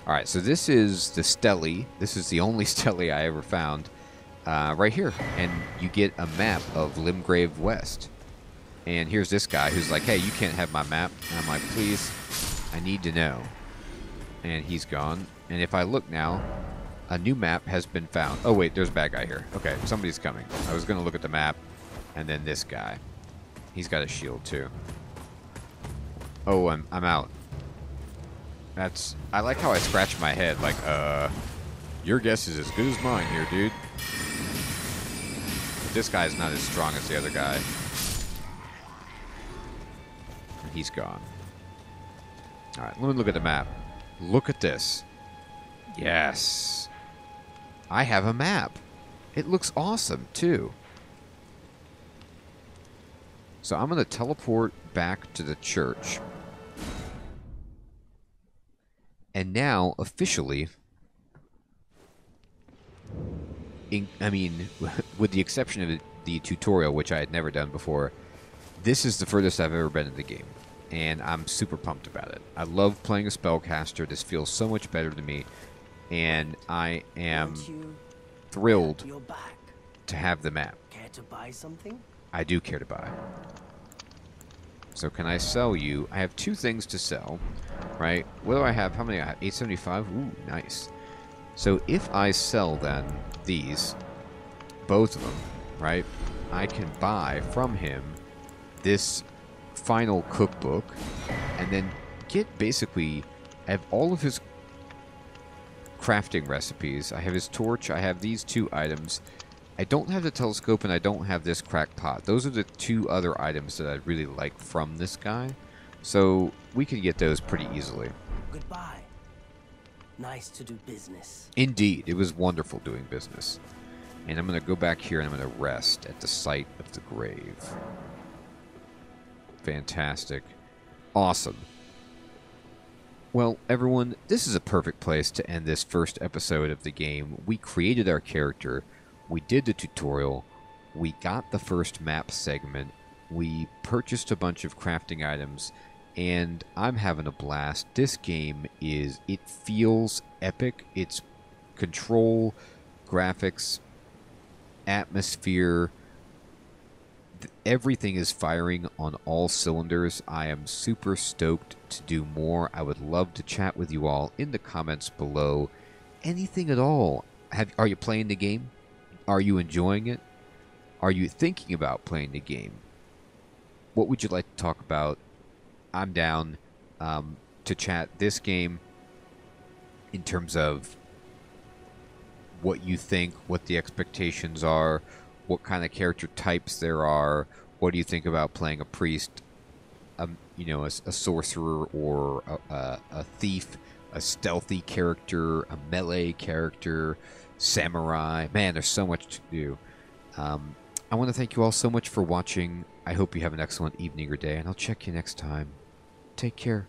Alright, so this is the stele. This is the only stele I ever found right here. And you get a map of Limgrave West. And here's this guy who's like, hey, you can't have my map. And I'm like, please, I need to know. And he's gone. And if I look now, a new map has been found. Oh, wait, there's a bad guy here. Okay, somebody's coming. I was going to look at the map. And then this guy. He's got a shield too. Oh, I'm out. That's... I like how I scratch my head, like, your guess is as good as mine here, dude. But this guy's not as strong as the other guy. And he's gone. Alright, let me look at the map. Look at this. Yes. I have a map. It looks awesome, too. So I'm going to teleport back to the church. And now, officially, with the exception of the tutorial, which I had never done before, this is the furthest I've ever been in the game. And I'm super pumped about it. I love playing a spellcaster. This feels so much better to me. And I am thrilled to have the map. Care to buy something? I do care to buy. So can I sell you? I have two things to sell, right? What do I have? How many I have? 875? Ooh, nice. So if I sell, then, these, both of them, right, I can buy from him this final cookbook and then get basically, I have all of his crafting recipes. I have his torch. I have these two items. I don't have the telescope, and I don't have this cracked pot. Those are the two other items that I really like from this guy. So we can get those pretty easily. Goodbye. Nice to do business. Indeed. It was wonderful doing business. And I'm going to go back here, and I'm going to rest at the site of the grave. Fantastic. Awesome. Well, everyone, this is a perfect place to end this first episode of the game. We created our character. We did the tutorial, we got the first map segment, we purchased a bunch of crafting items, and I'm having a blast. This game is, it feels epic. It's control, graphics, atmosphere, everything is firing on all cylinders. I am super stoked to do more. I would love to chat with you all in the comments below. Anything at all. Are you playing the game? Are you enjoying it? Are you thinking about playing the game? What would you like to talk about? I'm down to chat this game in terms of what you think, what the expectations are, what kind of character types there are, what do you think about playing a priest, a sorcerer, or a thief, a stealthy character, a melee character, samurai. Man, there's so much to do. I want to thank you all so much for watching. I hope you have an excellent evening or day, and I'll check you next time. Take care.